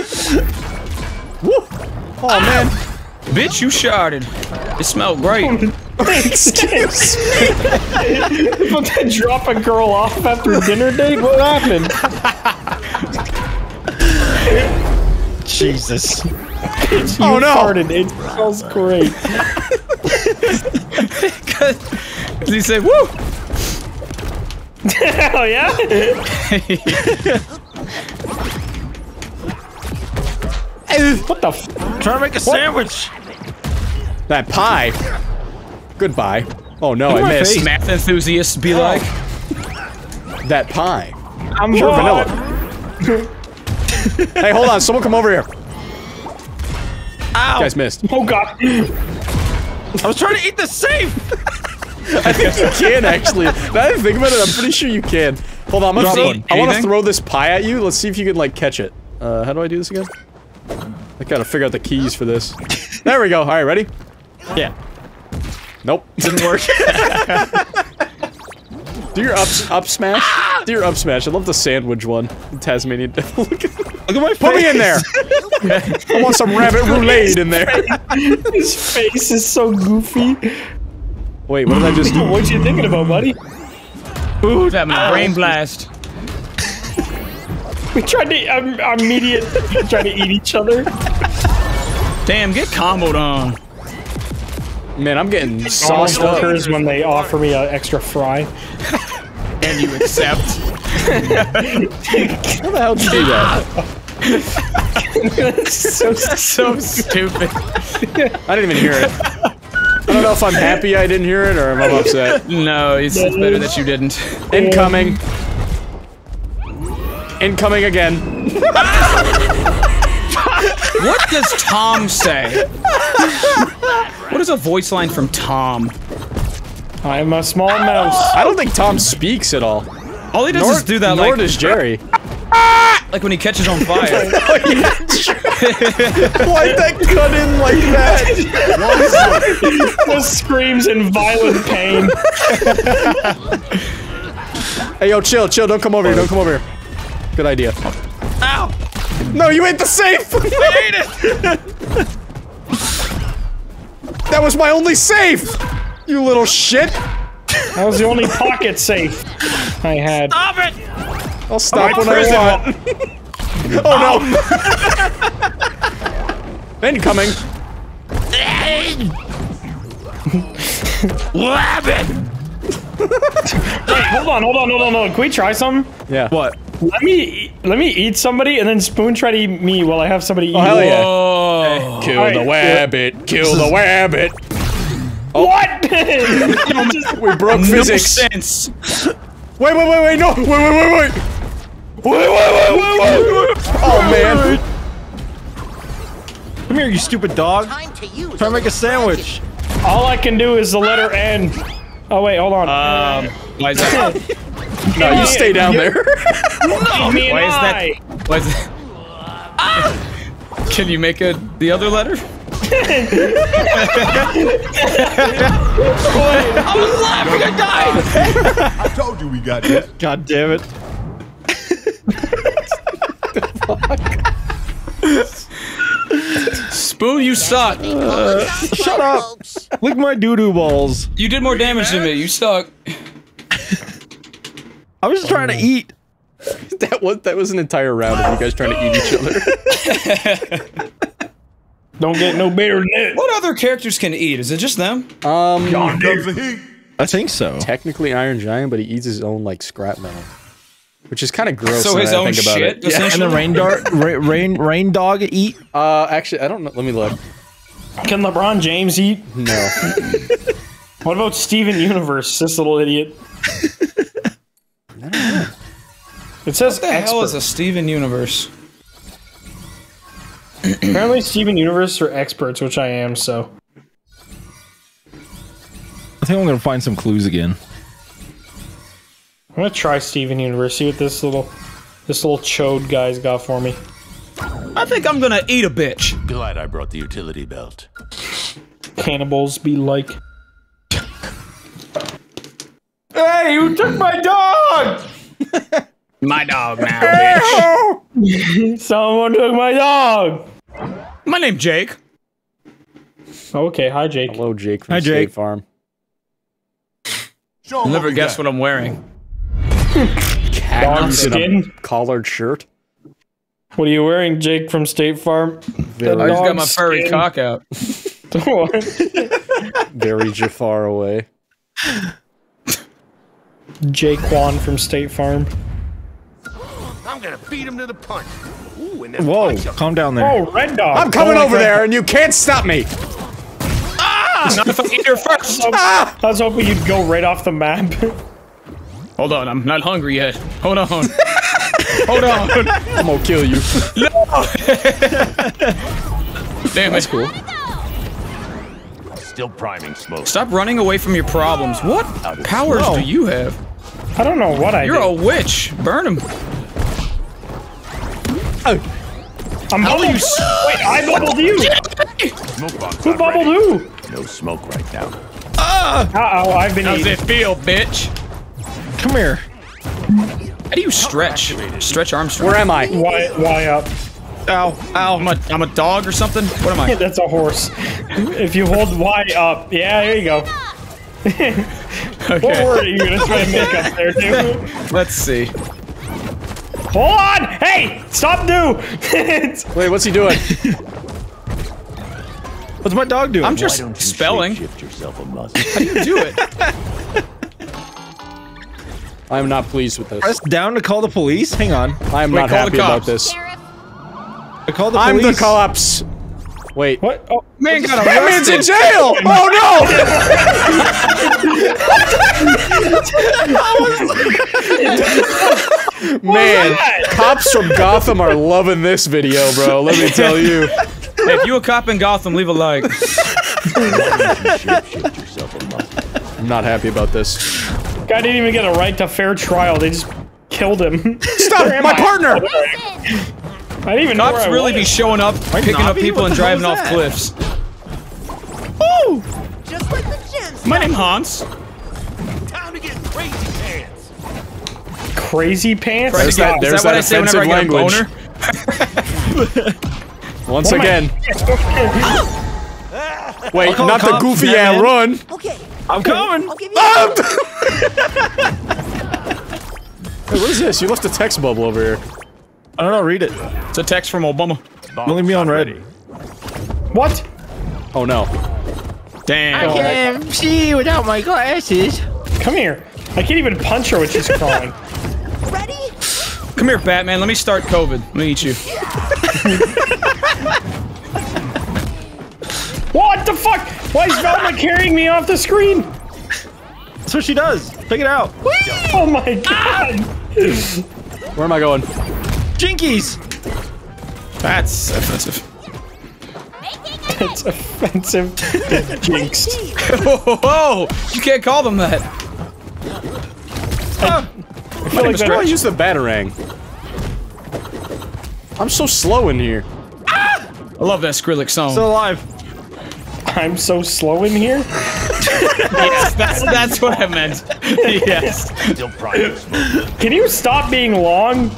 Oh, man. Bitch, you sharded. It smelled great. Excuse me? But then drop a girl off after dinner date? What happened? Jesus. Oh no! Farted. It smells great. Cause he said, "Woo!" Oh yeah! What the? Trying to make a sandwich. That pie. Goodbye. Oh no, I missed. Math enthusiasts be like, that pie. I'm sure vanilla. Hey, hold on! Someone come over here. Ow. You guys missed. Oh god. I was trying to eat the safe! I think you can actually. Now that I think about it, I'm pretty sure you can. Hold on, I want to throw this pie at you. Let's see if you can like catch it. How do I do this again? I gotta figure out the keys for this. There we go. Alright, ready? Yeah. Nope. Didn't work. Do your up smash. Do your up smash. I love the sandwich one. The Tasmanian devil. Look at my face. Put me in there. I want some rabbit roulade in there. His face is so goofy. Wait, what did I just do? What you thinking about, buddy? Ooh, that brain blast. We tried to try to eat each other. Damn, get comboed on. Man, I'm getting sauced up when they offer me an extra fry. And you accept. How the hell did you do that? That's so stupid. I didn't even hear it. I don't know if I'm happy I didn't hear it or if I'm upset. No, it's better that you didn't. Incoming. Incoming again. What does Tom say? What is a voice line from Tom? I'm a small mouse. I don't think Tom speaks at all. All he does is do that. Nor does Jerry. Like when he catches on fire. Oh, yeah. Why'd that cut in like that? He just screams in violent pain. Hey, yo, chill, chill. Don't come over here. Don't come over here. Good idea. Ow! No, you ate the safe! I ate it! That was my only safe! You little shit! That was the only pocket safe I had. Stop it! I'll stop when I want. Oh no! Incoming! Rabbit! Wait, hold on. Can we try something? Yeah. What? Let me eat somebody and then Spoon try to eat me while I have somebody eat. Oh, hell yeah. Oh. Kill the wabbit! Kill the wabbit! Oh. What? We broke physics. No sense. Wait! No! Wait! Wait! Oh man! Come here, you stupid dog! Try to make a sandwich. All I can do is the letter N. Oh wait, hold on. Why is that? No, you stay down there. No. Why is that? Ah! Can you make the other letter? I was laughing. I died. I told you we got this. God damn it! Spoon, you suck. Shut up! Lick my doo-doo balls. You did more damage than me. You suck. I was just trying to eat. That was an entire round of you guys trying to eat each other. Don't get no better than it. What other characters can eat? Is it just them? I think so. Technically Iron Giant, but he eats his own, like, scrap metal. Which is kind of gross. So his own shit? Yeah. And the rain dog eat? Actually, I don't know. Let me look. Can LeBron James eat? No. What about Steven Universe, this little idiot? I don't know. It says what the hell is a Steven Universe? Apparently, Steven Universe are experts, which I am, so. I think I'm gonna find some clues again. I'm gonna try Steven Universe, see what this little chode guy's got for me. I think I'm gonna eat a bitch. Glad I brought the utility belt. Cannibals be like. Hey, you took my dog! My dog now, bitch. Someone took my dog! My name's Jake. Okay, hi Jake. Hello Jake from State Farm. You'll never guess what I'm wearing. Dog skin? Collared shirt? What are you wearing, Jake from State Farm? I just got my furry cock out. Very Jafar away. Jaquan from State Farm. I'm gonna beat him to the punch. Ooh, and whoa, calm down there. Oh, red dog. I'm coming over there and you can't stop me. Ah! Not if I eat her first. I was hoping you'd go right off the map. Hold on, I'm not hungry yet. Hold on. Hold on. I'm gonna kill you. No! Damn, that's cool. Still priming smoke. Stop running away from your problems. What powers do you have? I don't know what I do. You're a witch. Burn him. Oh. I'm bubbled. Wait, I bubbled you. Who bubbled who? No smoke right now. Uh-oh, I've been eating. How's it feel, bitch? Come here. How do you stretch? Stretch arms. Where am I? Why up? Ow, ow. I'm a dog or something? What am I? That's a horse. If you hold Y up. Yeah, there you go. Okay. What word are you gonna try to make up there, dude? Let's see. Hold on! Hey! Stop, dude! Wait, what's he doing? What's my dog doing? I'm just spelling. How do you do it? I am not pleased with this. Press down to call the police? Hang on. I am not happy about this. I call the police. I'm the cops. Wait. What? Oh, man got arrested. That man's in jail! Oh no! Man, cops from Gotham are loving this video, bro. Let me tell you. Hey, if you a cop in Gotham, leave a like. I'm not happy about this. Guy didn't even get a right to fair trial. They just killed him. Stop! My partner! I didn't even know where I was. Cops really be showing up, picking up people and driving off cliffs. Ooh! Just like the gym. My name's Hans. Time to get crazy pants. Crazy pants? There's that, is that what I say whenever I get a boner? Once again. Wait, not the goofy ass run. Okay. I'm coming. Hey, what is this? You left a text bubble over here. I don't know, read it. It's a text from Obama. Don't leave me on red. What? Oh no. Damn. I can't see without my glasses. Come here. I can't even punch her when she's crawling. Ready? Come here, Batman. Let me start COVID. Let me eat you. What the fuck? Why is Velma carrying me off the screen? That's what she does. Take it out. Whee! Oh my god. Where am I going? Jinkies! That's offensive. That's offensive. Jinxed. Whoa! You can't call them that. I feel like I use the Batarang. I'm so slow in here. Ah! I love that Skrillex song. Still alive. I'm so slow in here? Yes, that's what I meant. Yes. Can you stop being long?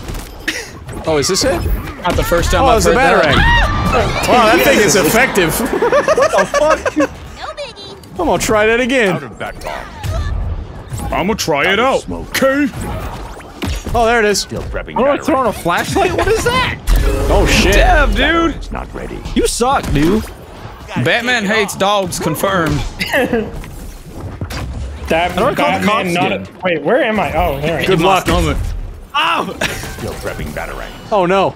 Oh, is this it? Not the first time I've heard that. Oh, it's a Batarang. Wow, that thing is effective. What the fuck? No, I'm gonna try that again. I'm gonna try it out. Okay. Oh, there it is. Still prepping. I'm throwing a flashlight? What is that? Oh shit. Dev, dude. It's not ready. You suck, dude. Batman hates dogs, confirmed. Batman not a- Wait, where am I? Oh, there I am. Good luck. Oh! Still prepping Batarang. Oh no.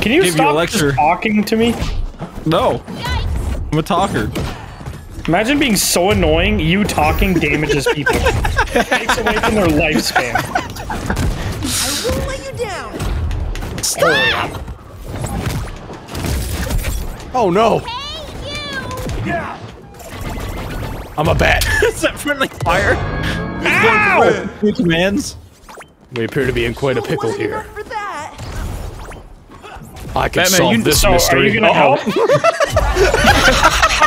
Can you stop just talking to me? No. I'm a talker. Imagine being so annoying, you talking damages people. Takes away from their lifespan. I will let you down. Stop! Oh no. Hey, you. Yeah. I'm a bat. Is that friendly fire? Ow! We appear to be in quite a pickle here. I can solve this mystery. Are you gonna help? All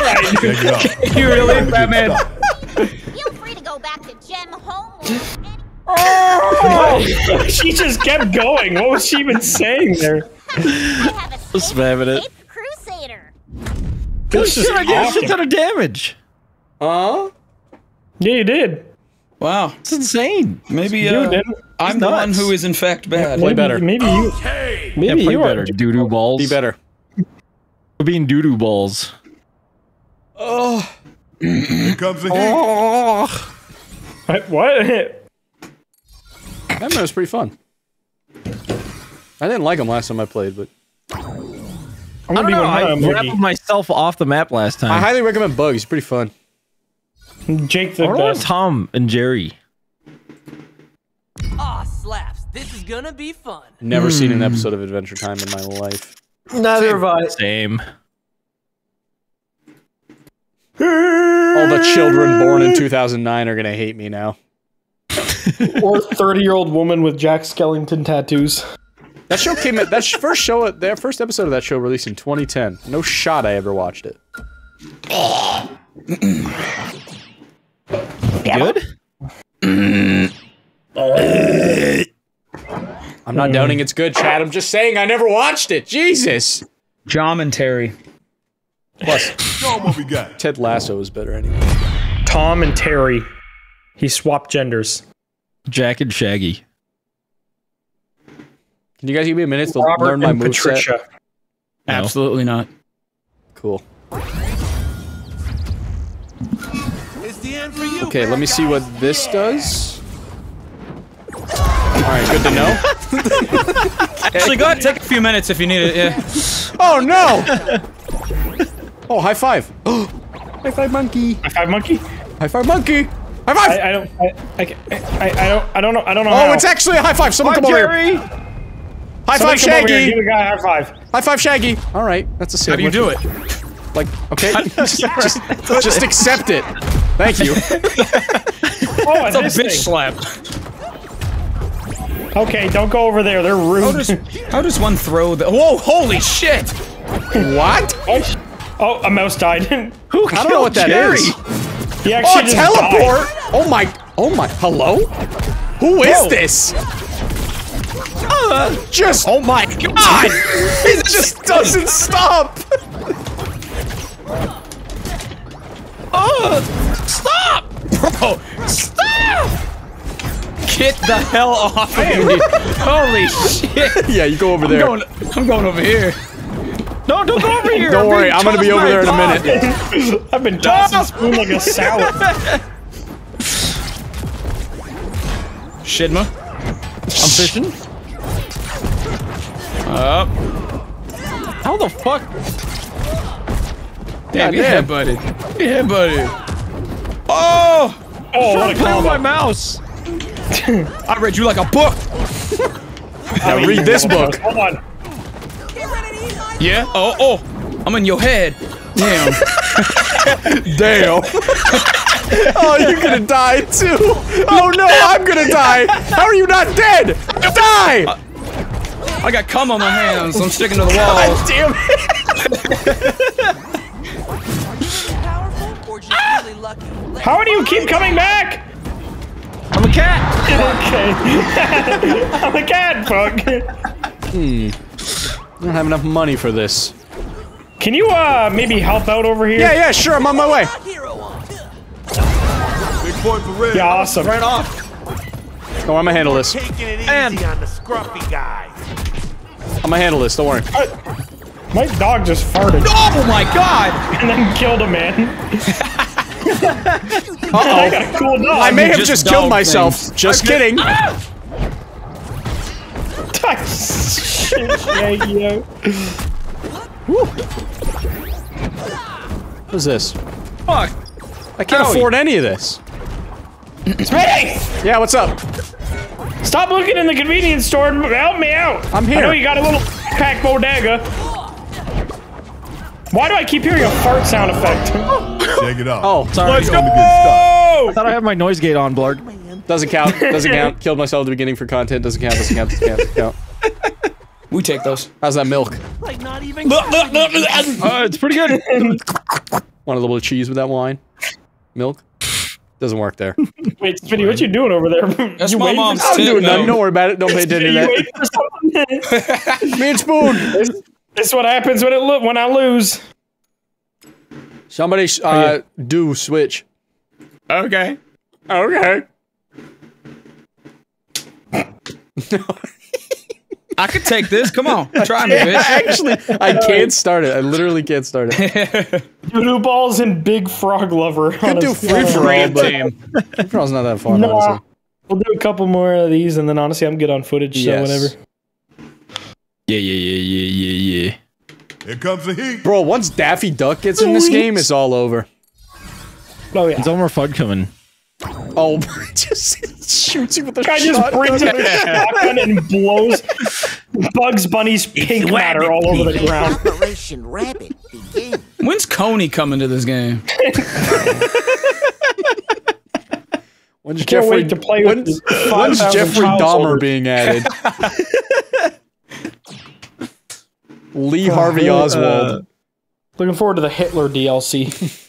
right, can you really, Batman? Feel free to go back to Gem Home. Oh! She just kept going. What was she even saying there? Just spamming it. Crusader. This is I get a shit ton of damage. Huh? Yeah, you did. Wow, it's insane. Maybe I'm the one who is in fact bad. Play better. Maybe you. Okay. Maybe you are doo-doo balls. Be better. Being doo-doo balls. Oh. Here comes the heat. Oh. What? That was pretty fun. I didn't like them last time I played, but I'm gonna be one. I grabbed myself off the map last time. I highly recommend Bugs. It's pretty fun. Jake the best. Tom and Jerry. Aw, slaps. This is gonna be fun. Never seen an episode of Adventure Time in my life. Neither have I. Same. All the children born in 2009 are gonna hate me now. Or 30-year-old woman with Jack Skellington tattoos. That show came at that first show. Their first episode of that show released in 2010. No shot I ever watched it. Good? I'm not doubting it's good, Chad. I'm just saying I never watched it. Jesus. John and Terry. Plus, what we got? Ted Lasso is better anyway. Tom and Terry. He swapped genders. Jack and Shaggy. Can you guys give me a minute to learn my moveset? No. Absolutely not. Cool. It's the end for you. Okay, let me see what this does. Alright, good to know. Actually, go ahead and take a few minutes if you need it, yeah. Oh, no! Oh, high five. High five monkey. High five monkey? High five monkey! High five! I don't know oh, how. It's actually a high five. Someone come over here. High five Shaggy! Give the guy a high five. High five Shaggy! Alright, that's a save. How do you do it? Like, okay, just accept it. Thank you. Oh, it's a bitch slap. Okay, don't go over there. They're rude. How does one throw the? Whoa! Holy shit! What? Oh, a mouse died. Who? I don't know what that is. He actually just teleport! Died. Oh my! Oh my! Hello? Who is this? Just! Oh my god! It just doesn't stop. Stop! Bro, stop! Get the hell off of me! Holy shit! Yeah, you go over there. I'm going over here. No, don't go over here! Don't worry, I'm gonna be over there in a minute. I've been tossing this spoon like a salad. Shidma? I'm fishing? How the fuck? Damn, you headbutted. You headbutted. Oh! Oh, what a combo. My mouse! I read you like a book! Now read this book! Hold on. Yeah? Oh, oh! I'm in your head! Damn. Damn. Oh, you're gonna die too! Oh no, I'm gonna die! How are you not dead? Die! I got cum on my hands, so I'm sticking to the wall. God damn it! How do you keep coming back? I'm a cat! Okay. I'm a cat, fuck. I don't have enough money for this. Can you, maybe help out over here? Yeah, yeah, sure, I'm on my way. Big boy for real. Yeah, awesome. Right off. Oh, I'm gonna handle this. And on the scruffy guy. I'm gonna handle this, don't worry. My dog just farted. Oh my god! And then killed a man. Uh-oh. I got a cool dog. I may have just killed myself. Things. Just kidding. Ah! What is this? Fuck. I can't afford any of this. It's ready! Yeah, what's up? Stop looking in the convenience store and help me out. I'm here. I know you got a little pack bodega. Why do I keep hearing a fart sound effect? Take it off. Oh, sorry. Let's go! I thought I had my noise gate on, Blarg. Doesn't count. Doesn't count. Killed myself at the beginning for content. Doesn't count. Doesn't count. Doesn't count. Doesn't count. We take those. How's that milk? Like not even. It's pretty good. Want a little cheese with that wine? Milk? Doesn't work there. Wait, Spinny, what you doing over there? That's my mom's tip. I'm doing nothing. Don't worry about it. Don't pay attention to that. Me and Spoon. This is what happens when I lose. Somebody do switch. Okay. Okay. I could take this. Come on, try me, bitch. Actually, I can't start it. I literally can't start it. Doodoo balls and big frog lover. Could do free for all, but free for all's not that far. No, honestly. We'll do a couple more of these, and then honestly, I'm good on footage. Yes. So whatever. Yeah. Here comes the heat. Bro, once Daffy Duck gets in this game, it's all over. Oh yeah. It's all more fun coming. Oh, just shoots you with a shotgun. Guy just brings a shotgun and blows Bugs Bunny's pink matter all over the ground. Operation Rabbit begins. When's Coney coming to this game? When's Jeffrey Dahmer being added? Lee Harvey Oswald. Looking forward to the Hitler DLC.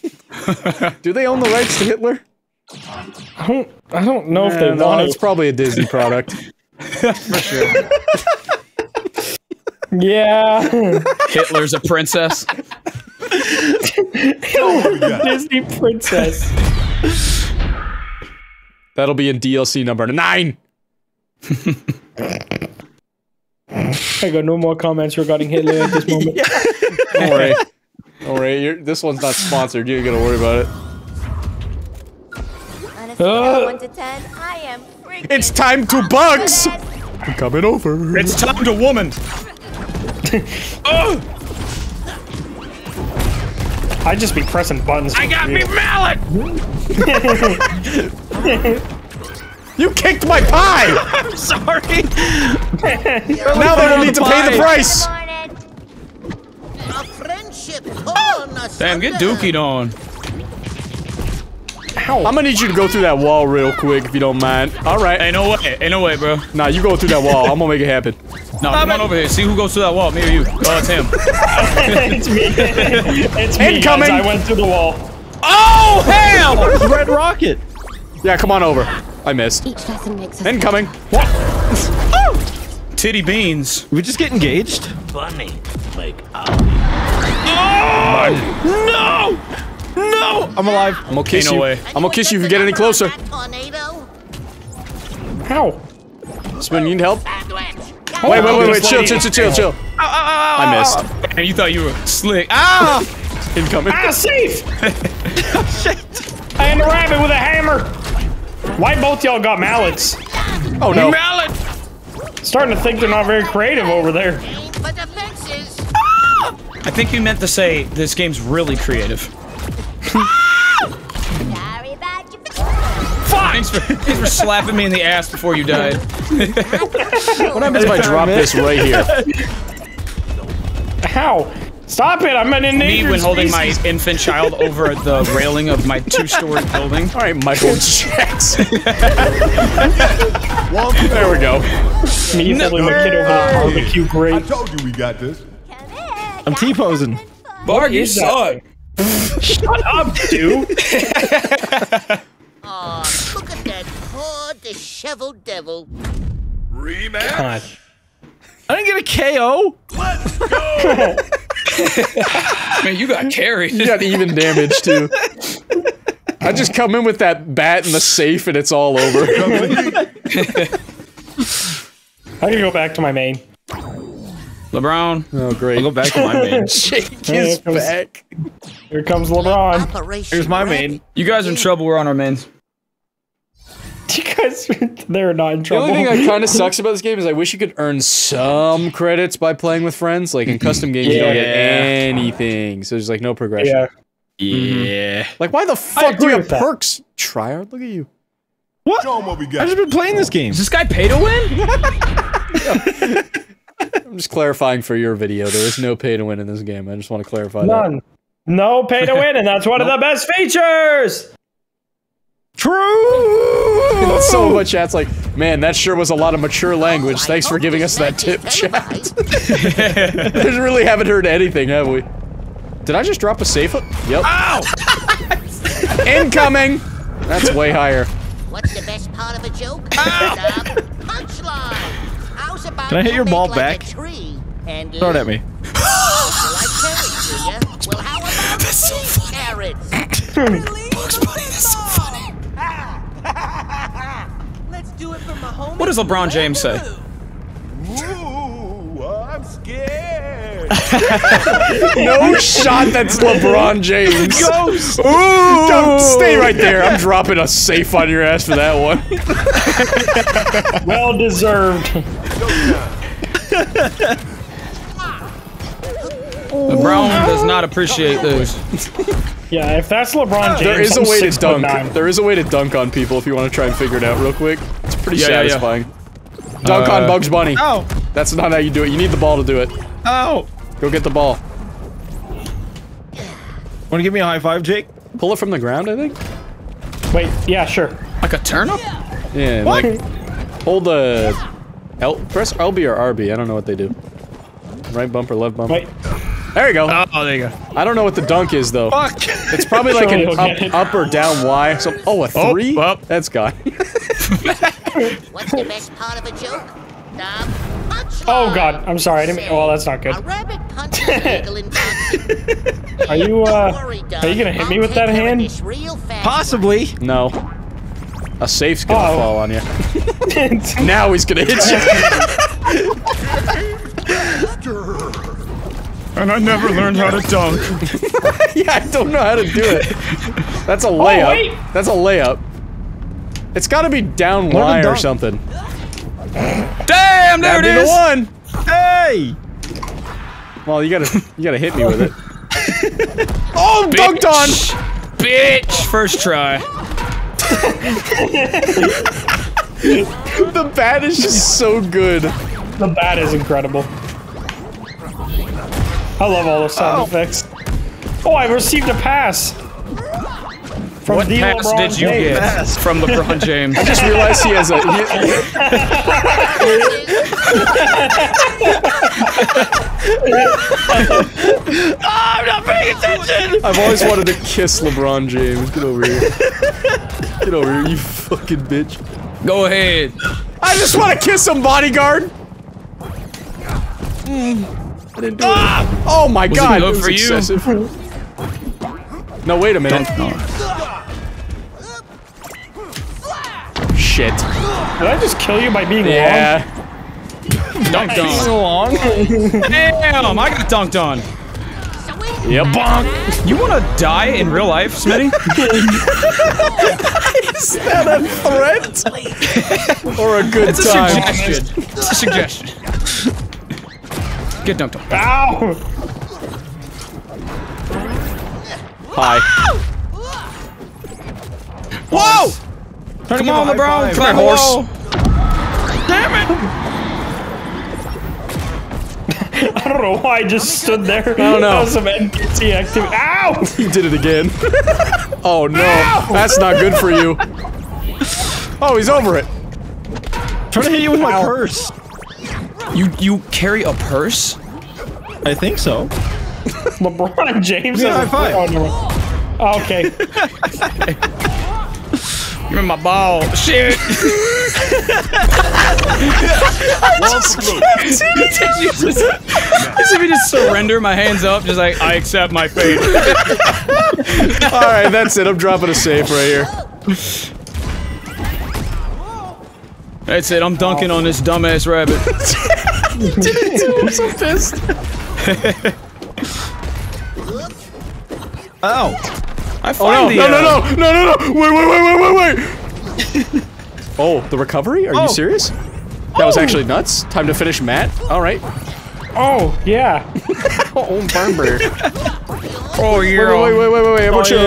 Do they own the rights to Hitler? I don't know if they want it. It's probably a Disney product. For sure. Yeah. Hitler's a princess. Hitler's a Disney princess. That'll be in DLC number 9. I got no more comments regarding Hitler at this moment. Don't worry. Don't worry. This one's not sponsored. You ain't gonna worry about it. a scale of 1 to 10, I am freaking. It's time to bugs. Coming over. It's time to woman. I'd just be pressing buttons. I got me mallet. You kicked my pie. I'm sorry. Now they will need to pay the price. Damn, get dookied on. Ow. I'm gonna need you to go through that wall real quick if you don't mind. Alright. Ain't no way. Ain't no way, bro. Nah, you go through that wall. I'm gonna make it happen. Nah, come on over here. See who goes through that wall. Me or you. Oh, it's him. It's me. It's me. Incoming. I went through the wall. Oh, hell! Red Rocket. Yeah, come on over. I missed. Incoming. What? Oh. Titty beans. We just get engaged? Funny. Like, oh! No! No! I'm alive. I'm gonna kiss you. Way. I'm gonna kiss you if you get any closer. How? Spoon, you need help? Oh, wait. Chill. I missed. And you thought you were slick. Ah! Incoming. Ah, safe! Shit. I am a rabbit with a hammer. Why both y'all got mallets? Oh, no. Mallet! Starting to think they're not very creative over there. Ah! I think you meant to say this game's really creative. Thanks for slapping me in the ass before you died. What happens if I drop this right here? How? Stop it! I'm an endangered species. Holding my infant child over the railing of my two-story building. All right, Michael Jackson. There we go. Me holding my kid over the barbecue grate. I told you we got this. I'm T-posing. Barg, you suck. Shut up, dude! Aw, look at that poor, disheveled devil. Rematch? God. I didn't get a KO! Let's go! Man, you got carried. You got even damage, too. I just come in with that bat in the safe and it's all over. I can go back to my main. LeBron. Oh, great. I'll go back to my main. Shake his back. Here comes LeBron. Here's my main. You guys are in trouble. We're on our mains. You guys, they're not in trouble. The only thing that kind of sucks about this game is I wish you could earn some credits by playing with friends. Like in custom games, you don't get anything. So there's like no progression. Yeah. Yeah. Like why the fuck do you have perks? Tryhard, look at you. What? I've just been playing this game. Does this guy pay to win? I'm just clarifying for your video. There is no pay to win in this game. I just want to clarify that. No pay to win, and that's one of the best features! True! So much chat's like, man, that sure was a lot of mature language. Thanks for giving us that tip, chat. We really haven't heard anything, have we? Did I just drop a safe up? Yep. Ow! Incoming! That's way higher. What's the best part of a joke? Punchline! Can I hit your ball back? Throw it at me. That's so funny. Bugs Bunny, that's so funny. What does LeBron James say? Ooh, I'm scared. No shot, that's LeBron James. Ghost. Ooh, don't stay right there. I'm dropping a safe on your ass for that one. Well deserved. LeBron does not appreciate those. Yeah, if that's LeBron James, there is a way to dunk. There is a way to dunk on people if you want to try and figure it out real quick. It's pretty satisfying. Yeah. Dunk on Bugs Bunny. Ow. That's not how you do it. You need the ball to do it. Ow. Go get the ball. Want to give me a high five, Jake? Pull it from the ground, I think. Wait, yeah, sure. Like a turnip? Yeah, what? Like hold the press LB or RB. I don't know what they do. Right bumper, left bumper. Wait. There you go. Oh, there you go. I don't know what the dunk is though. Fuck. It's probably like an up or down Y. So, oh, a three? Oh, that's gone. What's the best part of a joke? Oh god, I'm sorry. I didn't mean. Well, that's not good. Are you gonna hit me with that hand? Possibly. No. A safe's gonna fall on you. Now he's gonna hit you. And I never learned how to dunk. Yeah, I don't know how to do it. That's a layup. That's a layup. It's gotta be down Y or something. Damn, there it is! That'd be the one! Hey! Well, you gotta hit me with it. Oh, dunked on! Bitch! First try. The bat is just so good. The bat is incredible. I love all the sound effects. Oh, I received a pass! From what pass did you get from LeBron James? I just realized he has a... Oh, I'm not paying attention! I've always wanted to kiss LeBron James. Get over here. Get over here, you fucking bitch. Go ahead. I just want to kiss some bodyguard! I didn't do it. Oh my god, it was excessive. No, wait a minute. Shit. Did I just kill you by being long? Dunked on. So long? Damn, I got dunked on. Yeah, bonk. You wanna die in real life, Smitty? Is that a threat? Or a good time? It's a suggestion. Get dunked on. Ow! Hi. Whoa! Come on, LeBron! Come on, horse! Damn it! I don't know why I just stood there. I don't know. That was some NPC activity. Ow! He did it again. Oh no. Ow! That's not good for you. Oh, he's over it. Trying to hit you with my purse. You carry a purse? I think so. LeBron James has a foot on your... Oh, okay. Give me my ball. Shit! I just As if you just surrender, my hands up, just like, I accept my fate. Alright, that's it. I'm dropping a safe right here. That's it. I'm dunking on this dumbass rabbit. You did it too. I'm so pissed. Oh. I finally no, wait. Oh, the recovery? Are you serious? That was actually nuts. Time to finish Matt. Alright. Oh, yeah. Oh, Barber. Oh, yeah. Wait, chill.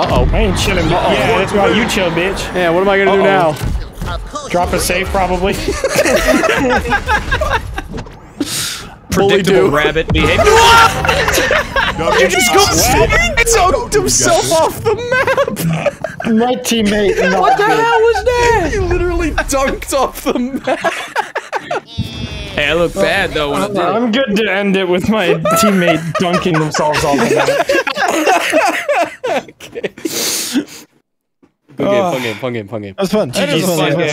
Uh-oh. I ain't chilling. Uh-oh. Yeah, that's why you chill, bitch. Yeah, what am I gonna do now? Drop a safe, probably. Predictable rabbit behavior. You just go dunked himself off the map. My teammate. What the hell was that? He literally dunked off the map. Hey, I look bad though. When I'm good to end it with my teammate dunking themselves off the map. Okay. Fun game. That was fun. That was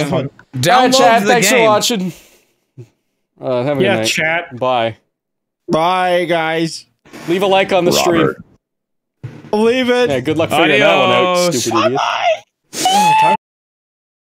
fun. Down chat. Thanks for watching. Have a good night. Chat. Bye. Bye, guys. Leave a like on the stream. Leave it. Yeah, good luck figuring that one out, stupid idiot. Bye.